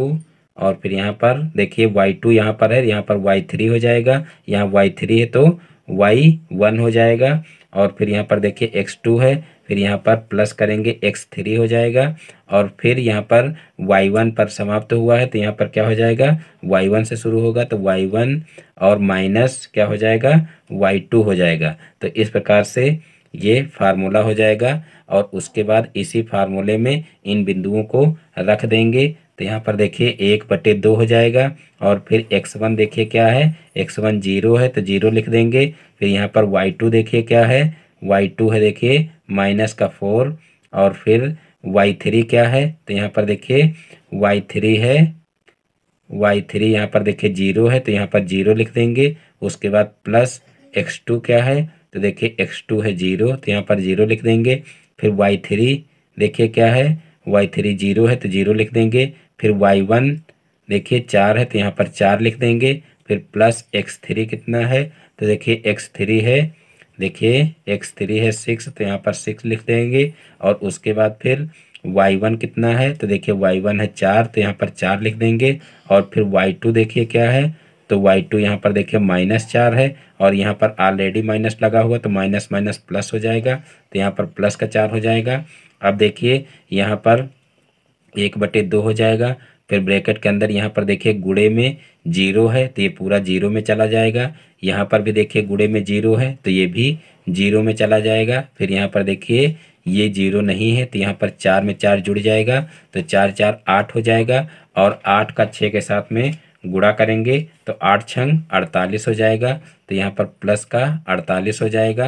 और फिर यहाँ पर देखिए वाई टू यहाँ पर है, यहाँ पर वाई थ्री हो जाएगा, यहाँ वाई थ्री है तो वाई वन हो जाएगा और फिर यहाँ पर देखिए एक्स टू है, फिर यहाँ पर प्लस करेंगे एक्स थ्री हो जाएगा और फिर यहाँ पर वाई वन पर समाप्त हुआ है तो यहाँ पर क्या हो जाएगा, वाई वन से शुरू होगा तो वाई वन और माइनस क्या हो जाएगा, वाई टू हो जाएगा। तो इस प्रकार से ये फार्मूला हो जाएगा और उसके बाद इसी फार्मूले में इन बिंदुओं को रख देंगे। तो यहाँ पर देखिए एक बटे दो हो जाएगा और फिर एक्स वन देखिए क्या है, एक्स वन जीरो है तो जीरो लिख देंगे, फिर यहाँ पर वाई टू देखिए क्या है, वाई टू है देखिए माइनस का फोर और फिर वाई थ्री क्या है, तो यहाँ पर देखिए वाई थ्री है, वाई थ्री यहाँ पर देखिए जीरो है तो यहाँ पर जीरो लिख देंगे। उसके बाद प्लस एक्स टू क्या है, तो देखिए एक्स टू है जीरो तो यहाँ पर जीरो लिख देंगे, फिर वाई थ्री देखिए क्या है, वाई थ्री जीरो है तो जीरो लिख देंगे, फिर वाई वन देखिए चार है तो यहाँ पर चार लिख देंगे, फिर प्लस एक्स थ्री कितना है तो देखिए एक्स थ्री है, देखिए एक्स थ्री है सिक्स तो यहाँ पर सिक्स लिख देंगे, और उसके बाद फिर वाई वन कितना है तो देखिए वाई वन है चार तो यहाँ पर चार लिख देंगे, और फिर वाई टू देखिए क्या है तो वाई टू यहाँ पर देखिए माइनस चार है, और यहाँ पर ऑलरेडी माइनस लगा हुआ तो माइनस माइनस प्लस हो जाएगा तो यहाँ पर प्लस का चार हो जाएगा। अब देखिए यहाँ पर एक बटे दो हो जाएगा, फिर ब्रैकेट के अंदर यहाँ पर देखिए गुणे में जीरो है तो ये पूरा जीरो में चला जाएगा, यहाँ पर भी देखिए गुणे में जीरो है तो ये भी जीरो में चला जाएगा, फिर यहाँ पर देखिए ये जीरो नहीं है तो यहाँ पर चार में चार जुड़ जाएगा तो चार चार आठ हो जाएगा, और आठ का छः के साथ में गुणा करेंगे तो आठ छंग अड़तालीस हो जाएगा तो यहाँ पर प्लस का अड़तालीस हो जाएगा।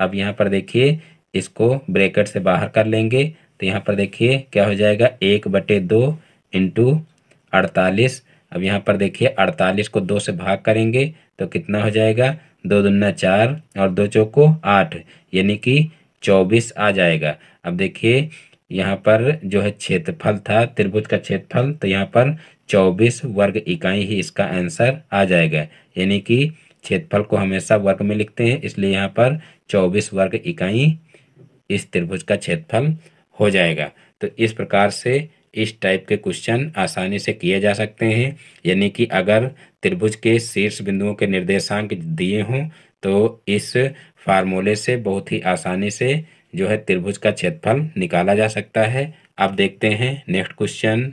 अब यहाँ पर देखिए इसको ब्रैकेट से बाहर कर लेंगे तो यहाँ पर देखिए क्या हो जाएगा एक बटे दो इंटू अड़तालीस। अब यहाँ पर देखिए अड़तालीस को दो से भाग करेंगे तो कितना हो जाएगा दो दुना चार और दो चौको आठ यानी कि चौबीस आ जाएगा। अब देखिए यहाँ पर जो है क्षेत्रफल था त्रिभुज का क्षेत्रफल तो यहाँ पर चौबीस वर्ग इकाई ही इसका आंसर आ जाएगा, यानी कि क्षेत्रफल को हमेशा वर्ग में लिखते हैं इसलिए यहाँ पर चौबीस वर्ग इकाई इस त्रिभुज का क्षेत्रफल हो जाएगा। तो इस प्रकार से इस टाइप के क्वेश्चन आसानी से किए जा सकते हैं, यानी कि अगर त्रिभुज के शीर्ष बिंदुओं के निर्देशांक दिए हों तो इस फार्मूले से बहुत ही आसानी से जो है त्रिभुज का क्षेत्रफल निकाला जा सकता है। अब देखते हैं नेक्स्ट क्वेश्चन।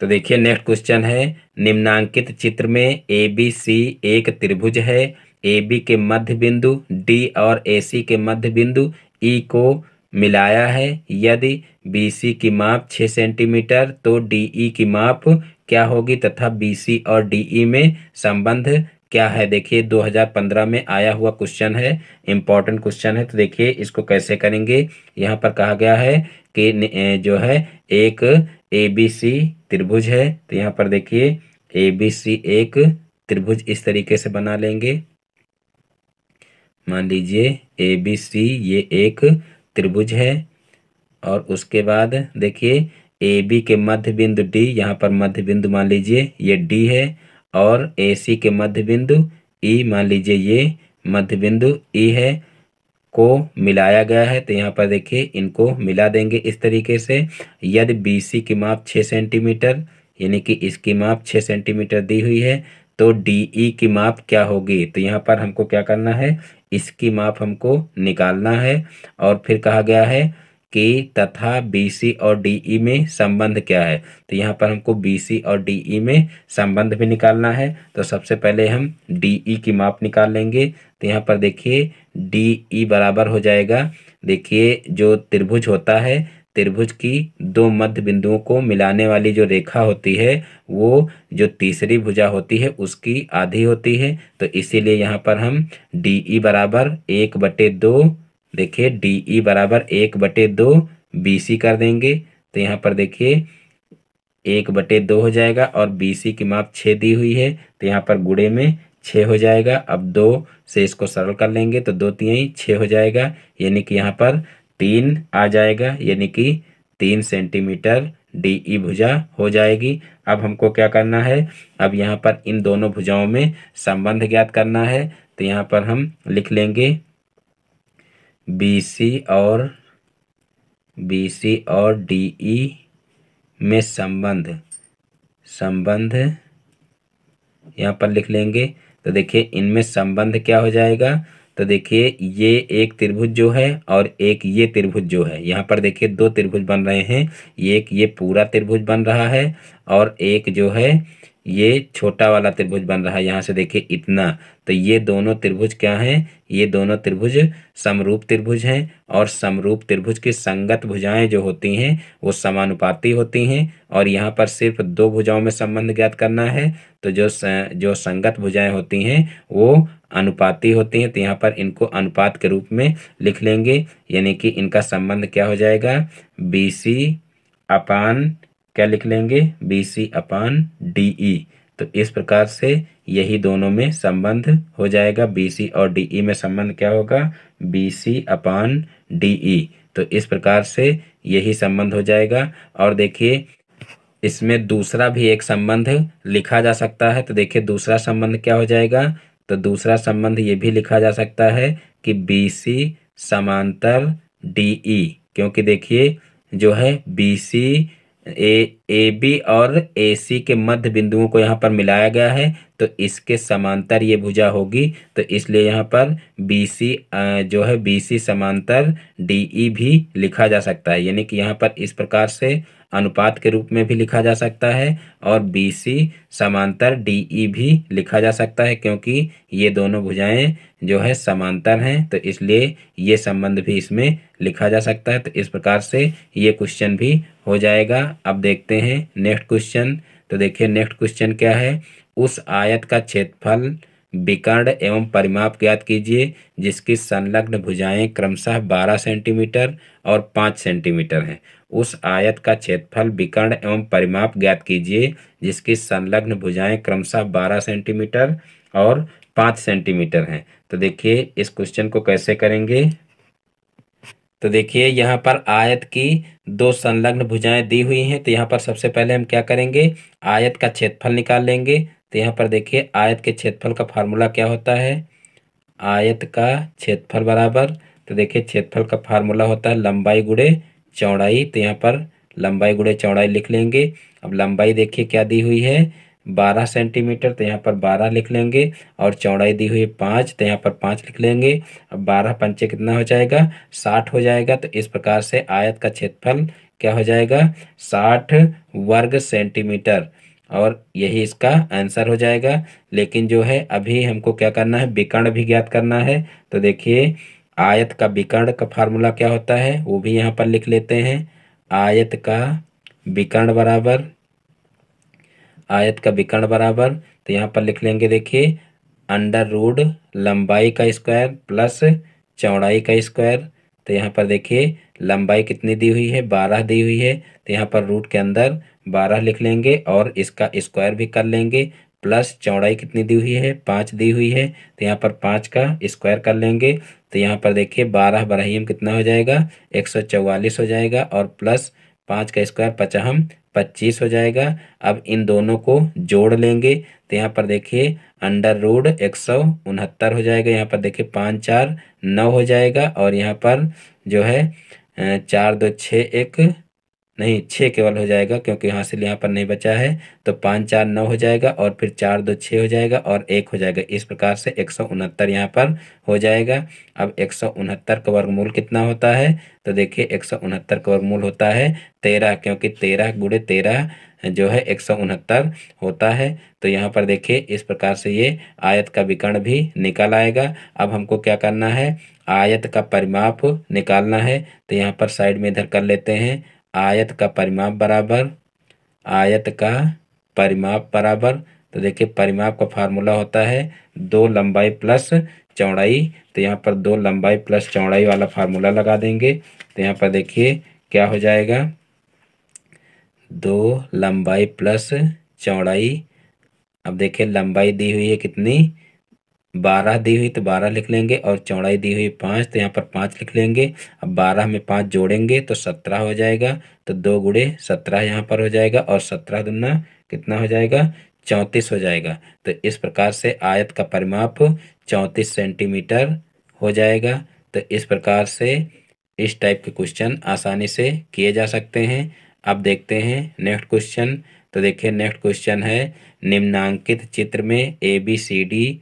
तो देखिए नेक्स्ट क्वेश्चन है निम्नांकित चित्र में ए बी सी एक त्रिभुज है, ए बी के मध्य बिंदु डी और ए सी के मध्य बिंदु ई को मिलाया है, यदि बी सी की माप छः सेंटीमीटर तो डी ई की माप क्या होगी तथा बी सी और डी ई में संबंध क्या है। देखिए दो हज़ार पंद्रह में आया हुआ क्वेश्चन है, इम्पॉर्टेंट क्वेश्चन है, तो देखिए इसको कैसे करेंगे। यहाँ पर कहा गया है कि जो है एक ए बी सी त्रिभुज है तो यहाँ पर देखिए ए बी सी एक त्रिभुज इस तरीके से बना लेंगे। मान लीजिए ए बी सी ये एक त्रिभुज है, और उसके बाद देखिए ए बी के मध्य बिंदु डी, यहाँ पर मध्य बिंदु मान लीजिए ये डी है, और ए सी के मध्य बिंदु ई मान लीजिए ये मध्य बिंदु ई है को मिलाया गया है तो यहाँ पर देखिए इनको मिला देंगे इस तरीके से। यदि बी सी की माप छः सेंटीमीटर यानी कि इसकी माप छः सेंटीमीटर दी हुई है तो डी ई की माप क्या होगी, तो यहाँ पर हमको क्या करना है इसकी माप हमको निकालना है। और फिर कहा गया है कि तथा बी सी और डी ई में संबंध क्या है, तो यहाँ पर हमको बी सी और डी ई में संबंध भी निकालना है। तो सबसे पहले हम डी ई की माप निकाल लेंगे तो यहाँ पर देखिए डी ई बराबर हो जाएगा, देखिए जो त्रिभुज होता है त्रिभुज की दो मध्य बिंदुओं को मिलाने वाली जो रेखा होती है वो जो तीसरी भुजा होती है उसकी आधी होती है, तो इसीलिए यहाँ पर हम डी ई बराबर एक बटे दो, देखिए डी ई बराबर एक बटे दो बी सी कर देंगे तो यहाँ पर देखिए एक बटे दो हो जाएगा, और बी सी की माप छः दी हुई है तो यहाँ पर गुणे में छः हो जाएगा। अब दो से इसको सरल कर लेंगे तो दो तीन छः हो जाएगा, यानी कि यहाँ पर तीन आ जाएगा, यानी कि तीन सेंटीमीटर डी ई भुजा हो जाएगी। अब हमको क्या करना है, अब यहाँ पर इन दोनों भुजाओं में संबंध ज्ञात करना है तो यहाँ पर हम लिख लेंगे बी सी और बी सी और डी ई में संबंध, संबंध यहाँ पर लिख लेंगे तो देखिए इनमें संबंध क्या हो जाएगा, तो देखिए ये एक त्रिभुज जो है और एक ये त्रिभुज जो है, यहाँ पर देखिए दो त्रिभुज बन रहे हैं, ये एक ये पूरा त्रिभुज बन रहा है और एक जो है ये छोटा वाला त्रिभुज बन रहा है, यहाँ से देखिए इतना। तो ये दोनों त्रिभुज क्या हैं, ये दोनों त्रिभुज समरूप त्रिभुज हैं, और समरूप त्रिभुज की संगत भुजाएं जो होती हैं वो समानुपाती होती हैं, और यहाँ पर सिर्फ दो भुजाओं में संबंध ज्ञात करना है तो जो जो संगत भुजाएं होती हैं वो अनुपाती होती हैं, तो यहाँ पर इनको अनुपात के रूप में लिख लेंगे, यानी कि इनका संबंध क्या हो जाएगा बी सी अपान क्या लिख लेंगे बी सी अपान डी ई। तो इस प्रकार से यही दोनों में संबंध हो जाएगा, बी सी और डी ई में संबंध क्या होगा बी सी अपान डी ई। तो इस प्रकार से यही संबंध हो जाएगा। और देखिए इसमें दूसरा भी एक संबंध लिखा जा सकता है। तो देखिए दूसरा संबंध क्या हो जाएगा, तो दूसरा संबंध ये भी लिखा जा सकता है कि बी सी समांतर डी ई, क्योंकि देखिए जो है B C A A B और ए सी के मध्य बिंदुओं को यहाँ पर मिलाया गया है, तो इसके समांतर ये भुजा होगी, तो इसलिए यहाँ पर बी सी जो है बी सी समांतर डी ई भी लिखा जा सकता है। यानी कि यहाँ पर इस प्रकार से अनुपात के रूप में भी लिखा जा सकता है और बी सी समांतर डी ई भी लिखा जा सकता है, क्योंकि ये दोनों भुजाएं जो है समांतर हैं, तो इसलिए ये संबंध भी इसमें लिखा जा सकता है। तो इस प्रकार से ये क्वेश्चन भी हो जाएगा। अब देखते हैं नेक्स्ट क्वेश्चन। तो देखिए नेक्स्ट क्वेश्चन क्या है, उस आयत का क्षेत्रफल विकर्ण एवं परिमाप ज्ञात कीजिए जिसकी संलग्न भुजाएं क्रमशः बारह सेंटीमीटर और पाँच सेंटीमीटर हैं। उस आयत का क्षेत्रफल विकर्ण एवं परिमाप ज्ञात कीजिए जिसकी संलग्न भुजाएं क्रमशः बारह सेंटीमीटर और पाँच सेंटीमीटर हैं। तो देखिए इस क्वेश्चन को कैसे करेंगे। तो देखिए यहाँ पर आयत की दो संलग्न भुजाएं दी हुई हैं, तो यहाँ पर सबसे पहले हम क्या करेंगे, आयत का क्षेत्रफल निकाल लेंगे। तो यहाँ पर देखिए आयत के क्षेत्रफल का फार्मूला क्या होता है, आयत का क्षेत्रफल बराबर, तो देखिए क्षेत्रफल का फार्मूला होता है लंबाई गुणे चौड़ाई। तो यहाँ पर लंबाई गुणे चौड़ाई लिख लेंगे। अब लंबाई देखिए क्या दी हुई है बारह सेंटीमीटर, तो यहाँ पर बारह लिख लेंगे और चौड़ाई दी हुई है पाँच, तो यहाँ पर पाँच लिख लेंगे। अब बारह पंचे कितना हो जाएगा, साठ हो जाएगा। तो इस प्रकार से आयत का क्षेत्रफल क्या हो जाएगा, साठ वर्ग सेंटीमीटर, और यही इसका आंसर हो जाएगा। लेकिन जो है अभी हमको क्या करना है, विकर्ण भी ज्ञात करना है। तो देखिए आयत का विकर्ण का फार्मूला क्या होता है, वो भी यहाँ पर लिख लेते हैं। आयत का विकर्ण बराबर, आयत का विकर्ण बराबर, तो यहाँ पर लिख लेंगे देखिए अंडर रूट लंबाई का स्क्वायर प्लस चौड़ाई का स्क्वायर। तो यहाँ पर देखिए लंबाई कितनी दी हुई है, बारह दी हुई है, तो यहाँ पर रूट के अंदर बारह लिख लेंगे और इसका स्क्वायर भी कर लेंगे, प्लस चौड़ाई कितनी दी हुई है, पाँच दी हुई है, तो यहाँ पर पाँच का स्क्वायर कर लेंगे। तो यहाँ पर देखिए बारह बराबर कितना हो जाएगा, एक सौ चौवालीस हो जाएगा, और प्लस पाँच का स्क्वायर पचहम पच्चीस हो जाएगा। अब इन दोनों को जोड़ लेंगे, तो यहाँ पर देखिए अंडर रूट एक सौ उनहत्तर हो जाएगा। यहाँ पर देखिए पाँच चार नौ हो जाएगा, और यहाँ पर जो है चार दो छः, एक नहीं छः केवल हो जाएगा क्योंकि यहाँ से यहाँ पर नहीं बचा है, तो पाँच चार नौ हो जाएगा और फिर चार दो छः हो जाएगा और एक हो जाएगा। इस प्रकार से एक सौ उनहत्तर यहाँ पर हो जाएगा। अब एक सौ उनहत्तर का वर्गमूल कितना होता है, तो देखिए एक सौ उनहत्तर का वर्गमूल होता है तेरह, क्योंकि तेरह गुणे तेरह जो है एक सौ उनहत्तर होता है। तो यहाँ पर देखिए इस प्रकार से ये आयत का विकर्ण भी निकल आएगा। अब हमको क्या करना है, आयत का परिमाप निकालना है। तो यहाँ पर साइड में इधर कर लेते हैं, आयत का परिमाप बराबर, आयत का परिमाप बराबर, तो देखिए परिमाप का फार्मूला होता है दो लंबाई प्लस चौड़ाई। तो यहाँ पर दो लंबाई प्लस चौड़ाई वाला फार्मूला लगा देंगे। तो यहाँ पर देखिए क्या हो जाएगा, दो लंबाई प्लस चौड़ाई। अब देखिए लंबाई दी हुई है कितनी, बारह दी हुई, तो बारह लिख लेंगे और चौड़ाई दी हुई पाँच, तो यहाँ पर पाँच लिख लेंगे। अब बारह में पाँच जोड़ेंगे तो सत्रह हो जाएगा, तो दो गुणे सत्रह यहाँ पर हो जाएगा, और सत्रह दुना कितना हो जाएगा, चौंतीस हो जाएगा। तो इस प्रकार से आयत का परिमाप चौंतीस सेंटीमीटर हो जाएगा। तो इस प्रकार से इस टाइप के क्वेश्चन आसानी से किए जा सकते हैं। अब देखते हैं नेक्स्ट क्वेश्चन। तो देखिए नेक्स्ट क्वेश्चन है, निम्नांकित चित्र में ए बी सी डी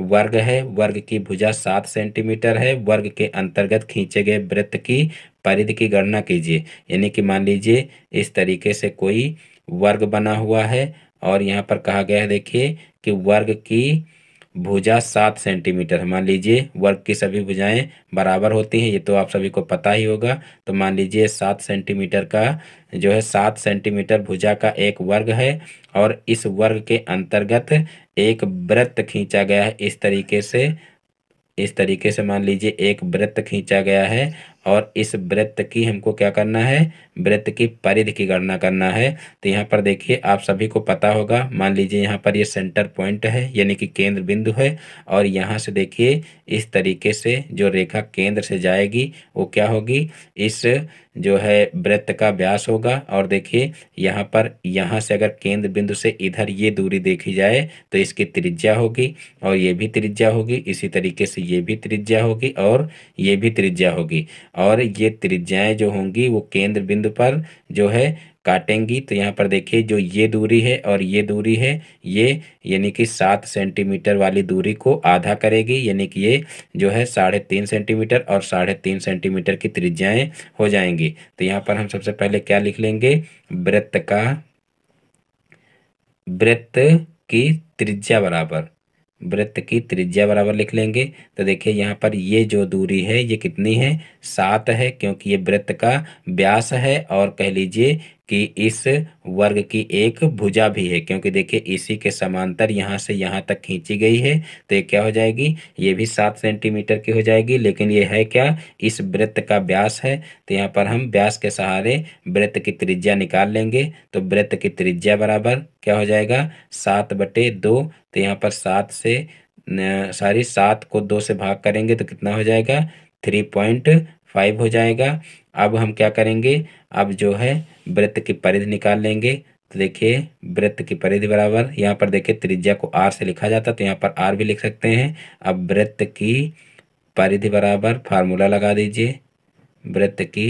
वर्ग है, वर्ग की भुजा सात सेंटीमीटर है, वर्ग के अंतर्गत खींचे गए वृत्त की परिधि की गणना कीजिए। यानी कि मान लीजिए इस तरीके से कोई वर्ग बना हुआ है और यहाँ पर कहा गया है देखिए कि वर्ग की भुजा सात सेंटीमीटर है। मान लीजिए वर्ग की सभी भुजाएं बराबर होती हैं, ये तो आप सभी को पता ही होगा। तो मान लीजिए सात सेंटीमीटर का जो है सात सेंटीमीटर भुजा का एक वर्ग है, और इस वर्ग के अंतर्गत एक वृत्त खींचा गया है। इस तरीके से इस तरीके से मान लीजिए एक वृत्त खींचा गया है और इस वृत्त की हमको क्या करना है, वृत्त की परिधि की गणना करना है। तो यहाँ पर देखिए आप सभी को पता होगा, मान लीजिए यहाँ पर ये सेंटर पॉइंट है यानी कि केंद्र बिंदु है, और यहाँ से देखिए इस तरीके से जो रेखा केंद्र से जाएगी वो क्या होगी, इस जो है वृत्त का व्यास होगा। और देखिए यहाँ पर यहाँ से अगर केंद्र बिंदु से इधर ये दूरी देखी जाए तो इसकी त्रिज्या होगी और ये भी त्रिज्या होगी, इसी तरीके से ये भी त्रिज्या होगी और ये भी त्रिज्या होगी, और ये त्रिज्याएं जो होंगी वो केंद्र बिंदु पर जो है काटेंगी। तो यहाँ पर देखिए जो ये दूरी है और ये दूरी है, ये यानी कि सात सेंटीमीटर वाली दूरी को आधा करेगी, यानी कि ये जो है साढ़े तीन सेंटीमीटर और साढ़े तीन सेंटीमीटर की त्रिज्याएं हो जाएंगी। तो यहाँ पर हम सबसे पहले क्या लिख लेंगे, वृत्त का वृत्त की त्रिज्या बराबर, वृत्त की त्रिज्या बराबर लिख लेंगे। तो देखिए यहाँ पर ये जो दूरी है ये कितनी है, सात है, क्योंकि ये वृत्त का व्यास है और कह लीजिए कि इस वर्ग की एक भुजा भी है, क्योंकि देखिए इसी के समांतर यहाँ से यहाँ तक खींची गई है। तो ये क्या हो जाएगी, ये भी सात सेंटीमीटर की हो जाएगी, लेकिन ये है क्या, इस वृत्त का व्यास है। तो यहाँ पर हम व्यास के सहारे वृत्त की त्रिज्या निकाल लेंगे। तो वृत्त की त्रिज्या बराबर क्या हो जाएगा, सात बटे दो। तो यहाँ पर सात से सारी सात को दो से भाग करेंगे तो कितना हो जाएगा, थ्री पॉइंट फाइव हो जाएगा। अब हम क्या करेंगे, अब जो है वृत्त की परिधि निकाल लेंगे। तो देखिए वृत्त की परिधि बराबर, यहाँ पर देखिए त्रिज्या को आर से लिखा जाता है तो यहाँ पर आर भी लिख सकते हैं। अब वृत्त की परिधि बराबर फार्मूला लगा दीजिए, वृत्त की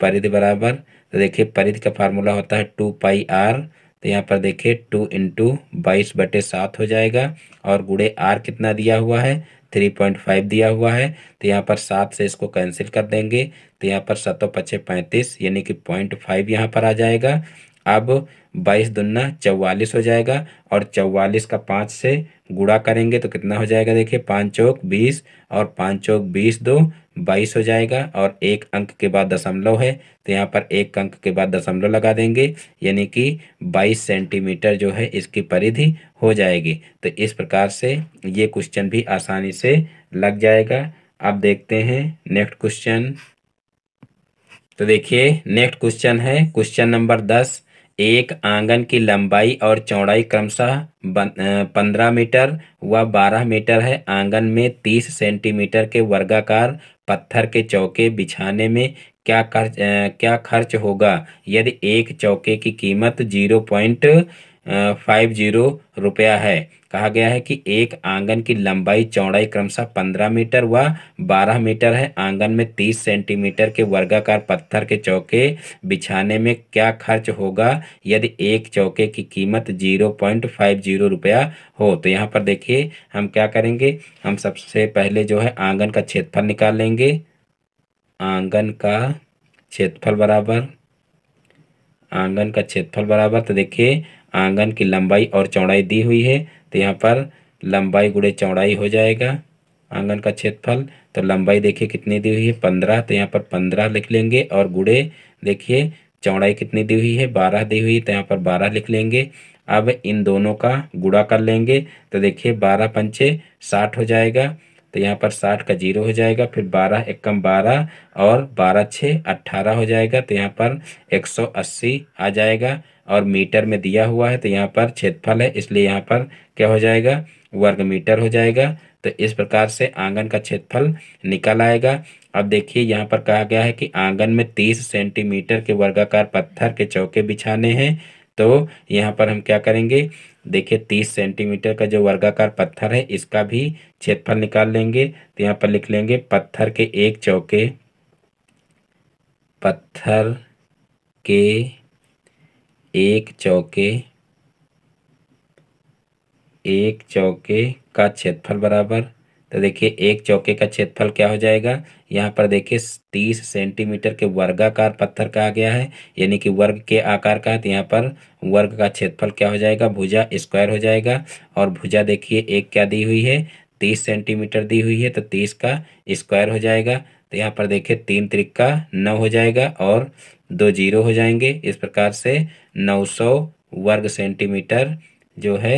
परिधि बराबर, तो देखिए परिधि का फार्मूला होता है टू पाई आर। तो यहाँ पर देखिए टू इंटू बाईस बटे सात हो जाएगा, और गुणे आर कितना दिया हुआ है, थ्री पॉइंट फाइव दिया हुआ है। तो यहाँ पर सात से इसको कैंसिल कर देंगे, तो यहाँ पर सतों पचे पैंतीस यानी कि पॉइंट फाइव यहाँ पर आ जाएगा। अब बाईस दुन्ना चौवालीस हो जाएगा, और चौवालीस का पाँच से गुणा करेंगे तो कितना हो जाएगा, देखिए पाँच चौक बीस और पाँच चौक बीस दो बाईस हो जाएगा, और एक अंक के बाद दशमलव है तो यहाँ पर एक अंक के बाद दशमलव लगा देंगे, यानी कि बाईस सेंटीमीटर जो है इसकी परिधि हो जाएगी। तो इस प्रकार से ये क्वेश्चन भी आसानी से लग जाएगा। अब देखते हैं नेक्स्ट क्वेश्चन। तो देखिए नेक्स्ट क्वेश्चन है क्वेश्चन नंबर दस। एक आंगन की लंबाई और चौड़ाई क्रमशः पंद्रह मीटर व बारह मीटर है। आंगन में तीस सेंटीमीटर के वर्गाकार पत्थर के चौके बिछाने में क्या खर्च क्या खर्च होगा यदि एक चौके की कीमत जीरो पॉइंट फाइव जीरो रुपया है। कहा गया है कि एक आंगन की लंबाई चौड़ाई क्रमशः पंद्रह मीटर व बारह मीटर है। आंगन में तीस सेंटीमीटर के वर्गाकार पत्थर के चौके बिछाने में क्या खर्च होगा यदि एक चौके की कीमत जीरो पॉइंट फाइव जीरो रुपया हो। तो यहाँ पर देखिए हम क्या करेंगे, हम सबसे पहले जो है आंगन का क्षेत्रफल निकाल लेंगे। आंगन का क्षेत्रफल बराबर आंगन का क्षेत्रफल बराबर तो देखिए आंगन की लंबाई और चौड़ाई दी हुई है तो यहाँ पर लंबाई गुणे चौड़ाई हो जाएगा आंगन का क्षेत्रफल। तो लंबाई देखिए कितनी दी हुई है पंद्रह, तो यहाँ पर पंद्रह लिख लेंगे, और गुणे देखिए चौड़ाई कितनी दी हुई है बारह दी हुई, तो यहाँ पर बारह लिख लेंगे। अब इन दोनों का गुणा कर लेंगे तो देखिए बारह पंचे साठ हो जाएगा, तो यहाँ पर साठ का जीरो हो जाएगा, फिर बारह एकम बारह और बारह छः अट्ठारह हो जाएगा, तो यहाँ पर एक सौ अस्सी आ जाएगा। और मीटर में दिया हुआ है तो यहाँ पर क्षेत्रफल है इसलिए यहाँ पर क्या हो जाएगा, वर्ग मीटर हो जाएगा। तो इस प्रकार से आंगन का क्षेत्रफल निकल आएगा। अब देखिए यहाँ पर कहा गया है कि आंगन में तीस सेंटीमीटर के वर्गाकार पत्थर के चौके बिछाने हैं, तो यहाँ पर हम क्या करेंगे, देखिए तीस सेंटीमीटर का जो वर्गाकार पत्थर है इसका भी क्षेत्रफल निकाल लेंगे। तो यहाँ पर लिख लेंगे पत्थर के एक चौके पत्थर के एक चौके एक चौके का क्षेत्रफल बराबर, तो देखिए एक चौके का क्षेत्रफल क्या हो जाएगा, यहाँ पर देखिए तीस सेंटीमीटर के वर्गाकार पत्थर कहा गया है यानी कि वर्ग के आकार का है, तो यहाँ पर वर्ग का क्षेत्रफल क्या हो जाएगा, भुजा स्क्वायर हो जाएगा। और भुजा देखिए एक क्या दी हुई है, तीस सेंटीमीटर दी हुई है, तो तीस का स्क्वायर हो जाएगा। तो यहाँ पर देखिए तीन त्रिक्का नौ हो जाएगा और दो जीरो हो जाएंगे। इस प्रकार से नौ सौ वर्ग सेंटीमीटर जो है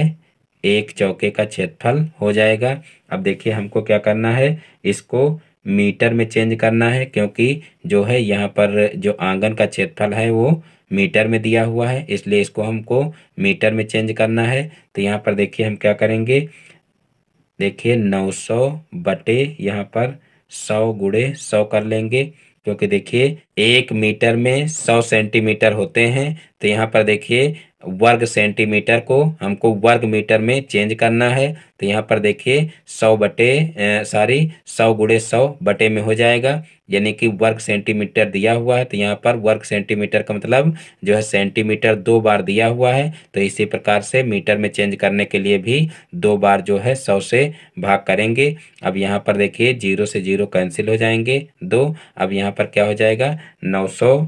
एक चौके का क्षेत्रफल हो जाएगा। अब देखिए हमको क्या करना है, इसको मीटर में चेंज करना है, क्योंकि जो है यहाँ पर जो आंगन का क्षेत्रफल है वो मीटर में दिया हुआ है, इसलिए इसको हमको मीटर में चेंज करना है। तो यहाँ पर देखिए हम क्या करेंगे, देखिए नौ सौ बटे यहाँ पर सौ गुणे सौ कर लेंगे, क्योंकि देखिए एक मीटर में सौ सेंटीमीटर होते हैं। तो यहाँ पर देखिए वर्ग सेंटीमीटर को हमको वर्ग मीटर में चेंज करना है। तो यहाँ पर देखिए सौ बटे सॉरी सौ गुणे सौ बटे में हो जाएगा, यानी कि वर्ग सेंटीमीटर दिया हुआ है। तो यहाँ पर वर्ग सेंटीमीटर का मतलब जो है सेंटीमीटर दो बार दिया हुआ है। तो इसी प्रकार से मीटर में चेंज करने के लिए भी दो बार जो है सौ से भाग करेंगे। अब यहाँ पर देखिए जीरो से जीरो कैंसिल हो जाएंगे दो। अब यहाँ पर क्या हो जाएगा नौ सौ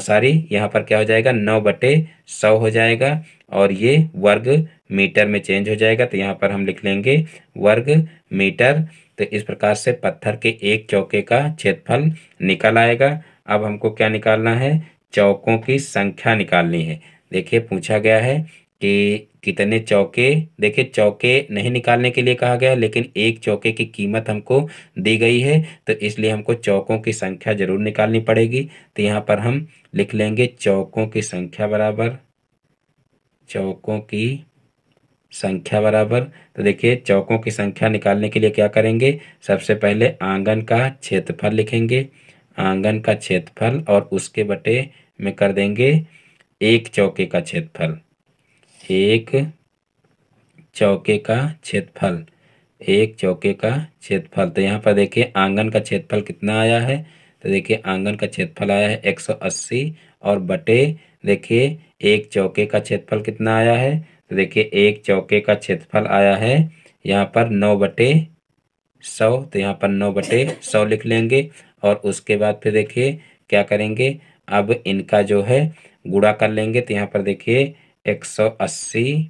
सॉरी यहाँ पर क्या हो जाएगा नौ बटे सौ हो जाएगा, और ये वर्ग मीटर में चेंज हो जाएगा। तो यहाँ पर हम लिख लेंगे वर्ग मीटर। तो इस प्रकार से पत्थर के एक चौके का क्षेत्रफल निकल आएगा। अब हमको क्या निकालना है, चौकों की संख्या निकालनी है। देखिए पूछा गया है कि कितने चौके, देखिए चौके नहीं निकालने के लिए कहा गया, लेकिन एक चौके की कीमत हमको दी गई है, तो इसलिए हमको चौकों की संख्या ज़रूर निकालनी पड़ेगी। तो यहाँ पर हम लिख लेंगे चौकों की संख्या बराबर चौकों की संख्या बराबर तो देखिए चौकों की संख्या निकालने के लिए क्या करेंगे, सबसे पहले आंगन का क्षेत्रफल लिखेंगे, आंगन का क्षेत्रफल और उसके बटे में कर देंगे एक चौके का क्षेत्रफल, एक चौके का क्षेत्रफल, एक चौके का क्षेत्रफल। तो यहाँ पर देखिए आंगन का क्षेत्रफल कितना आया है, तो देखिए आंगन का क्षेत्रफल आया है एक सौ अस्सी, और बटे देखिए एक चौके का क्षेत्रफल कितना आया है, तो देखिए एक चौके का क्षेत्रफल आया है यहाँ पर नौ बटे सौ। तो यहाँ पर नौ बटे सौ लिख लेंगे, और उसके बाद फिर देखिए क्या करेंगे, अब इनका जो है गुणा कर लेंगे। तो यहाँ पर देखिए एक सौ अस्सी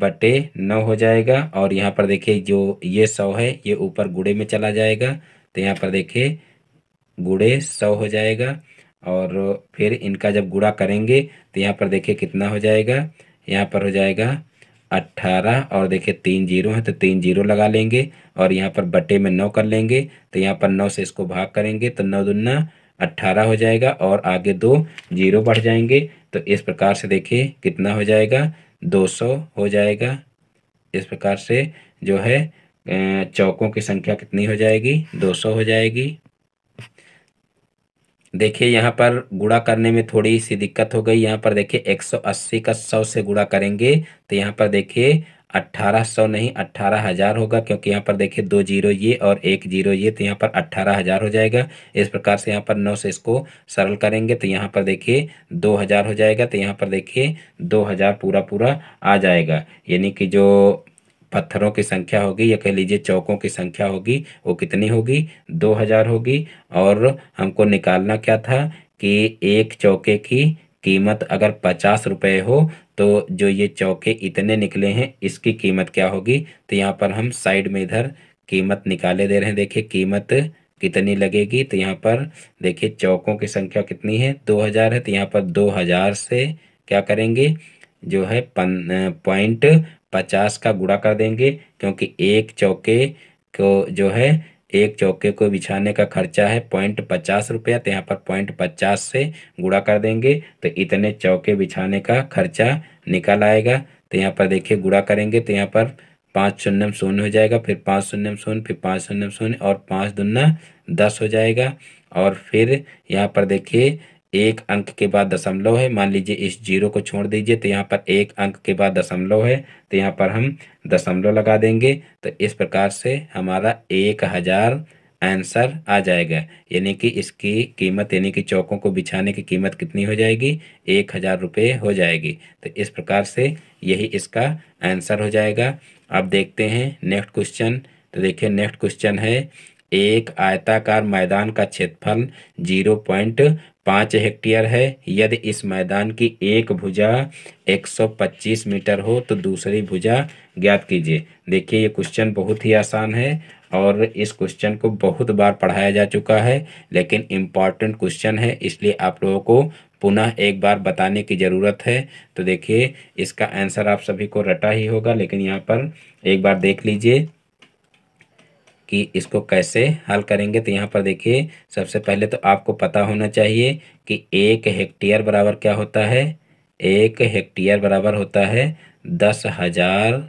बटे नौ हो जाएगा, और यहाँ पर देखिए जो ये सौ है ये ऊपर गुणे में चला जाएगा। तो यहाँ पर देखिए गुणे सौ हो जाएगा, और फिर इनका जब गुणा करेंगे तो यहाँ पर देखिए कितना हो जाएगा, यहाँ पर हो जाएगा अट्ठारह, और देखिए तीन जीरो है तो तीन जीरो लगा लेंगे, और यहाँ पर बटे में नौ कर लेंगे। तो यहाँ पर नौ से इसको भाग करेंगे तो नौ दुना अट्ठारह हो जाएगा, और आगे दो जीरो बढ़ जाएंगे। तो इस प्रकार से देखिए कितना हो जाएगा दो सौ हो जाएगा। इस प्रकार से जो है चौकों की संख्या कितनी हो जाएगी, दो सौ हो जाएगी। देखिए यहाँ पर गुणा करने में थोड़ी सी दिक्कत हो गई। यहाँ पर देखिए एक सौ अस्सी का सौ से गुणा करेंगे तो यहाँ पर देखिए अट्ठारह सौ नहीं अट्ठारह हज़ार होगा, क्योंकि यहाँ पर देखिए दो जीरो ये और एक जीरो ये, तो यहाँ पर अट्ठारह हज़ार हो जाएगा। इस प्रकार से यहाँ पर नौ से इसको सरल करेंगे तो यहाँ पर देखिए दो हज़ार हो जाएगा। तो यहाँ पर देखिए दो हज़ार पूरा पूरा आ जाएगा, यानी कि जो पत्थरों की संख्या होगी या कह लीजिए चौकों की संख्या होगी वो कितनी होगी, दो हज़ार होगी। और हमको निकालना क्या था कि एक चौके की कीमत अगर पचास रुपये हो तो जो ये चौके इतने निकले हैं इसकी कीमत क्या होगी। तो यहाँ पर हम साइड में इधर कीमत निकाले दे रहे हैं, देखिए कीमत कितनी लगेगी। तो यहाँ पर देखिए चौकों की संख्या कितनी है, दो हज़ार है। तो यहाँ पर दो हज़ार से क्या करेंगे, जो है पॉइंट पचास का गुणा कर देंगे, क्योंकि एक चौके को जो है एक चौके को बिछाने का खर्चा है पॉइंट पचास रुपया। तो यहाँ पर पॉइंट पचास से गुणा कर देंगे तो इतने चौके बिछाने का खर्चा निकल आएगा। तो यहाँ पर देखिए गुणा करेंगे तो यहाँ पर पाँच शून्य शून्य हो जाएगा, फिर पाँच शून्य शून्य, फिर पाँच शून्य शून्य, और पाँच दुना दस हो जाएगा। और फिर यहाँ पर देखिए एक अंक के बाद दशमलव है, मान लीजिए इस जीरो को छोड़ दीजिए तो यहाँ पर एक अंक के बाद दशमलव है, तो यहाँ पर हम दशमलव लगा देंगे। तो इस प्रकार से हमारा एक हज़ार आंसर आ जाएगा, यानी कि इसकी कीमत यानी कि चौकों को बिछाने की कीमत कितनी हो जाएगी, एक हज़ार रुपये हो जाएगी। तो इस प्रकार से यही इसका आंसर हो जाएगा। अब देखते हैं नेक्स्ट क्वेश्चन। तो देखिए नेक्स्ट क्वेश्चन है, एक आयताकार मैदान का क्षेत्रफल जीरो पॉइंट पाँच हेक्टेयर है, यदि इस मैदान की एक भुजा एक सौ पच्चीस मीटर हो तो दूसरी भुजा ज्ञात कीजिए। देखिए ये क्वेश्चन बहुत ही आसान है और इस क्वेश्चन को बहुत बार पढ़ाया जा चुका है, लेकिन इम्पॉर्टेंट क्वेश्चन है इसलिए आप लोगों को पुनः एक बार बताने की ज़रूरत है। तो देखिए इसका आंसर आप सभी को रटा ही होगा, लेकिन यहाँ पर एक बार देख लीजिए। कि इसको कैसे हल करेंगे। तो यहाँ पर देखिए, सबसे पहले तो आपको पता होना चाहिए कि एक हेक्टेयर बराबर क्या होता है, एक हेक्टेयर बराबर होता है दस हज़ार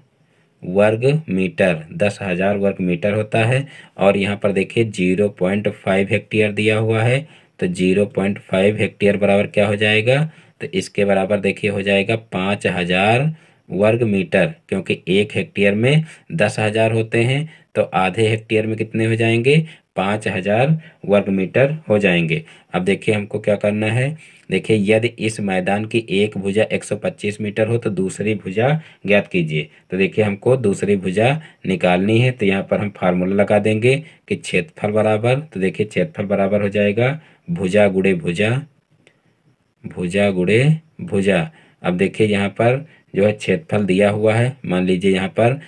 वर्ग मीटर, दस हज़ार वर्ग मीटर होता है। और यहाँ पर देखिए जीरो पॉइंट फाइव हेक्टेयर दिया हुआ है, तो जीरो पॉइंट फाइव हेक्टेयर बराबर क्या हो जाएगा, तो इसके बराबर देखिए हो जाएगा पाँच हज़ार वर्ग मीटर, क्योंकि एक हेक्टेयर में दस हज़ार होते हैं तो आधे हेक्टेयर में कितने हो जाएंगे, पाँच हज़ार वर्ग मीटर हो जाएंगे। अब देखिए हमको क्या करना है, देखिए यदि इस मैदान की एक भुजा एक सौ पच्चीस मीटर हो तो दूसरी भुजा ज्ञात कीजिए। तो देखिए हमको दूसरी भुजा निकालनी है, तो यहाँ पर हम फार्मूला लगा देंगे कि क्षेत्रफल बराबर, तो देखिए क्षेत्रफल बराबर हो जाएगा भुजा गुणे भुजा, भुजा गुणे भुजा। अब देखिए यहाँ पर जो है क्षेत्रफल दिया हुआ है, मान लीजिए यहाँ पर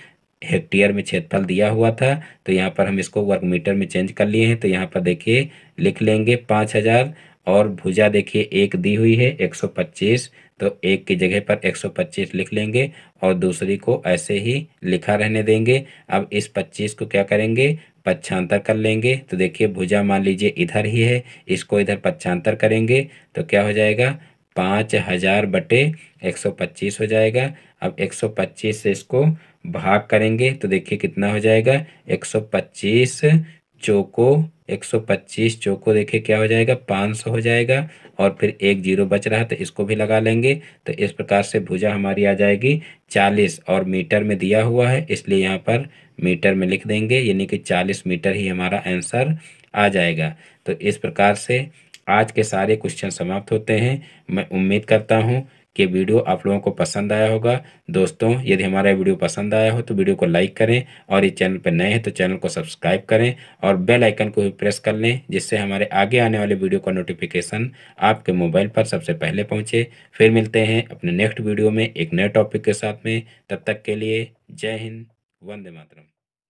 हेक्टेयर में क्षेत्रफल दिया हुआ था तो यहाँ पर हम इसको वर्ग मीटर में चेंज कर लिए हैं। तो यहाँ पर देखिए लिख लेंगे पाँच हज़ार और भुजा देखिए एक दी हुई है एक सौ पच्चीस, तो एक की जगह पर एक सौ पच्चीस लिख लेंगे और दूसरी को ऐसे ही लिखा रहने देंगे। अब इस पच्चीस को क्या करेंगे, पक्षांतर कर लेंगे। तो देखिए भुजा मान लीजिए इधर ही है, इसको इधर पक्षांतर करेंगे तो क्या हो जाएगा, पाँच हज़ार बटे एक सौ पच्चीस हो जाएगा। अब एक सौ पच्चीस से इसको भाग करेंगे तो देखिए कितना हो जाएगा, एक सौ पच्चीस चौको, एक सौ पच्चीस चौको देखिए क्या हो जाएगा, पाँच सौ हो जाएगा। और फिर एक जीरो बच रहा तो इसको भी लगा लेंगे। तो इस प्रकार से भुजा हमारी आ जाएगी चालीस, और मीटर में दिया हुआ है इसलिए यहाँ पर मीटर में लिख देंगे, यानी कि चालीस मीटर ही हमारा आंसर आ जाएगा। तो इस प्रकार से आज के सारे क्वेश्चन समाप्त होते हैं। मैं उम्मीद करता हूँ कि वीडियो आप लोगों को पसंद आया होगा। दोस्तों यदि हमारा वीडियो पसंद आया हो तो वीडियो को लाइक करें, और इस चैनल पर नए हैं तो चैनल को सब्सक्राइब करें और बेल आइकन को भी प्रेस कर लें, जिससे हमारे आगे आने वाले वीडियो का नोटिफिकेशन आपके मोबाइल पर सबसे पहले पहुंचे। फिर मिलते हैं अपने नेक्स्ट वीडियो में एक नए टॉपिक के साथ में, तब तक के लिए जय हिंद, वंदे मातरम।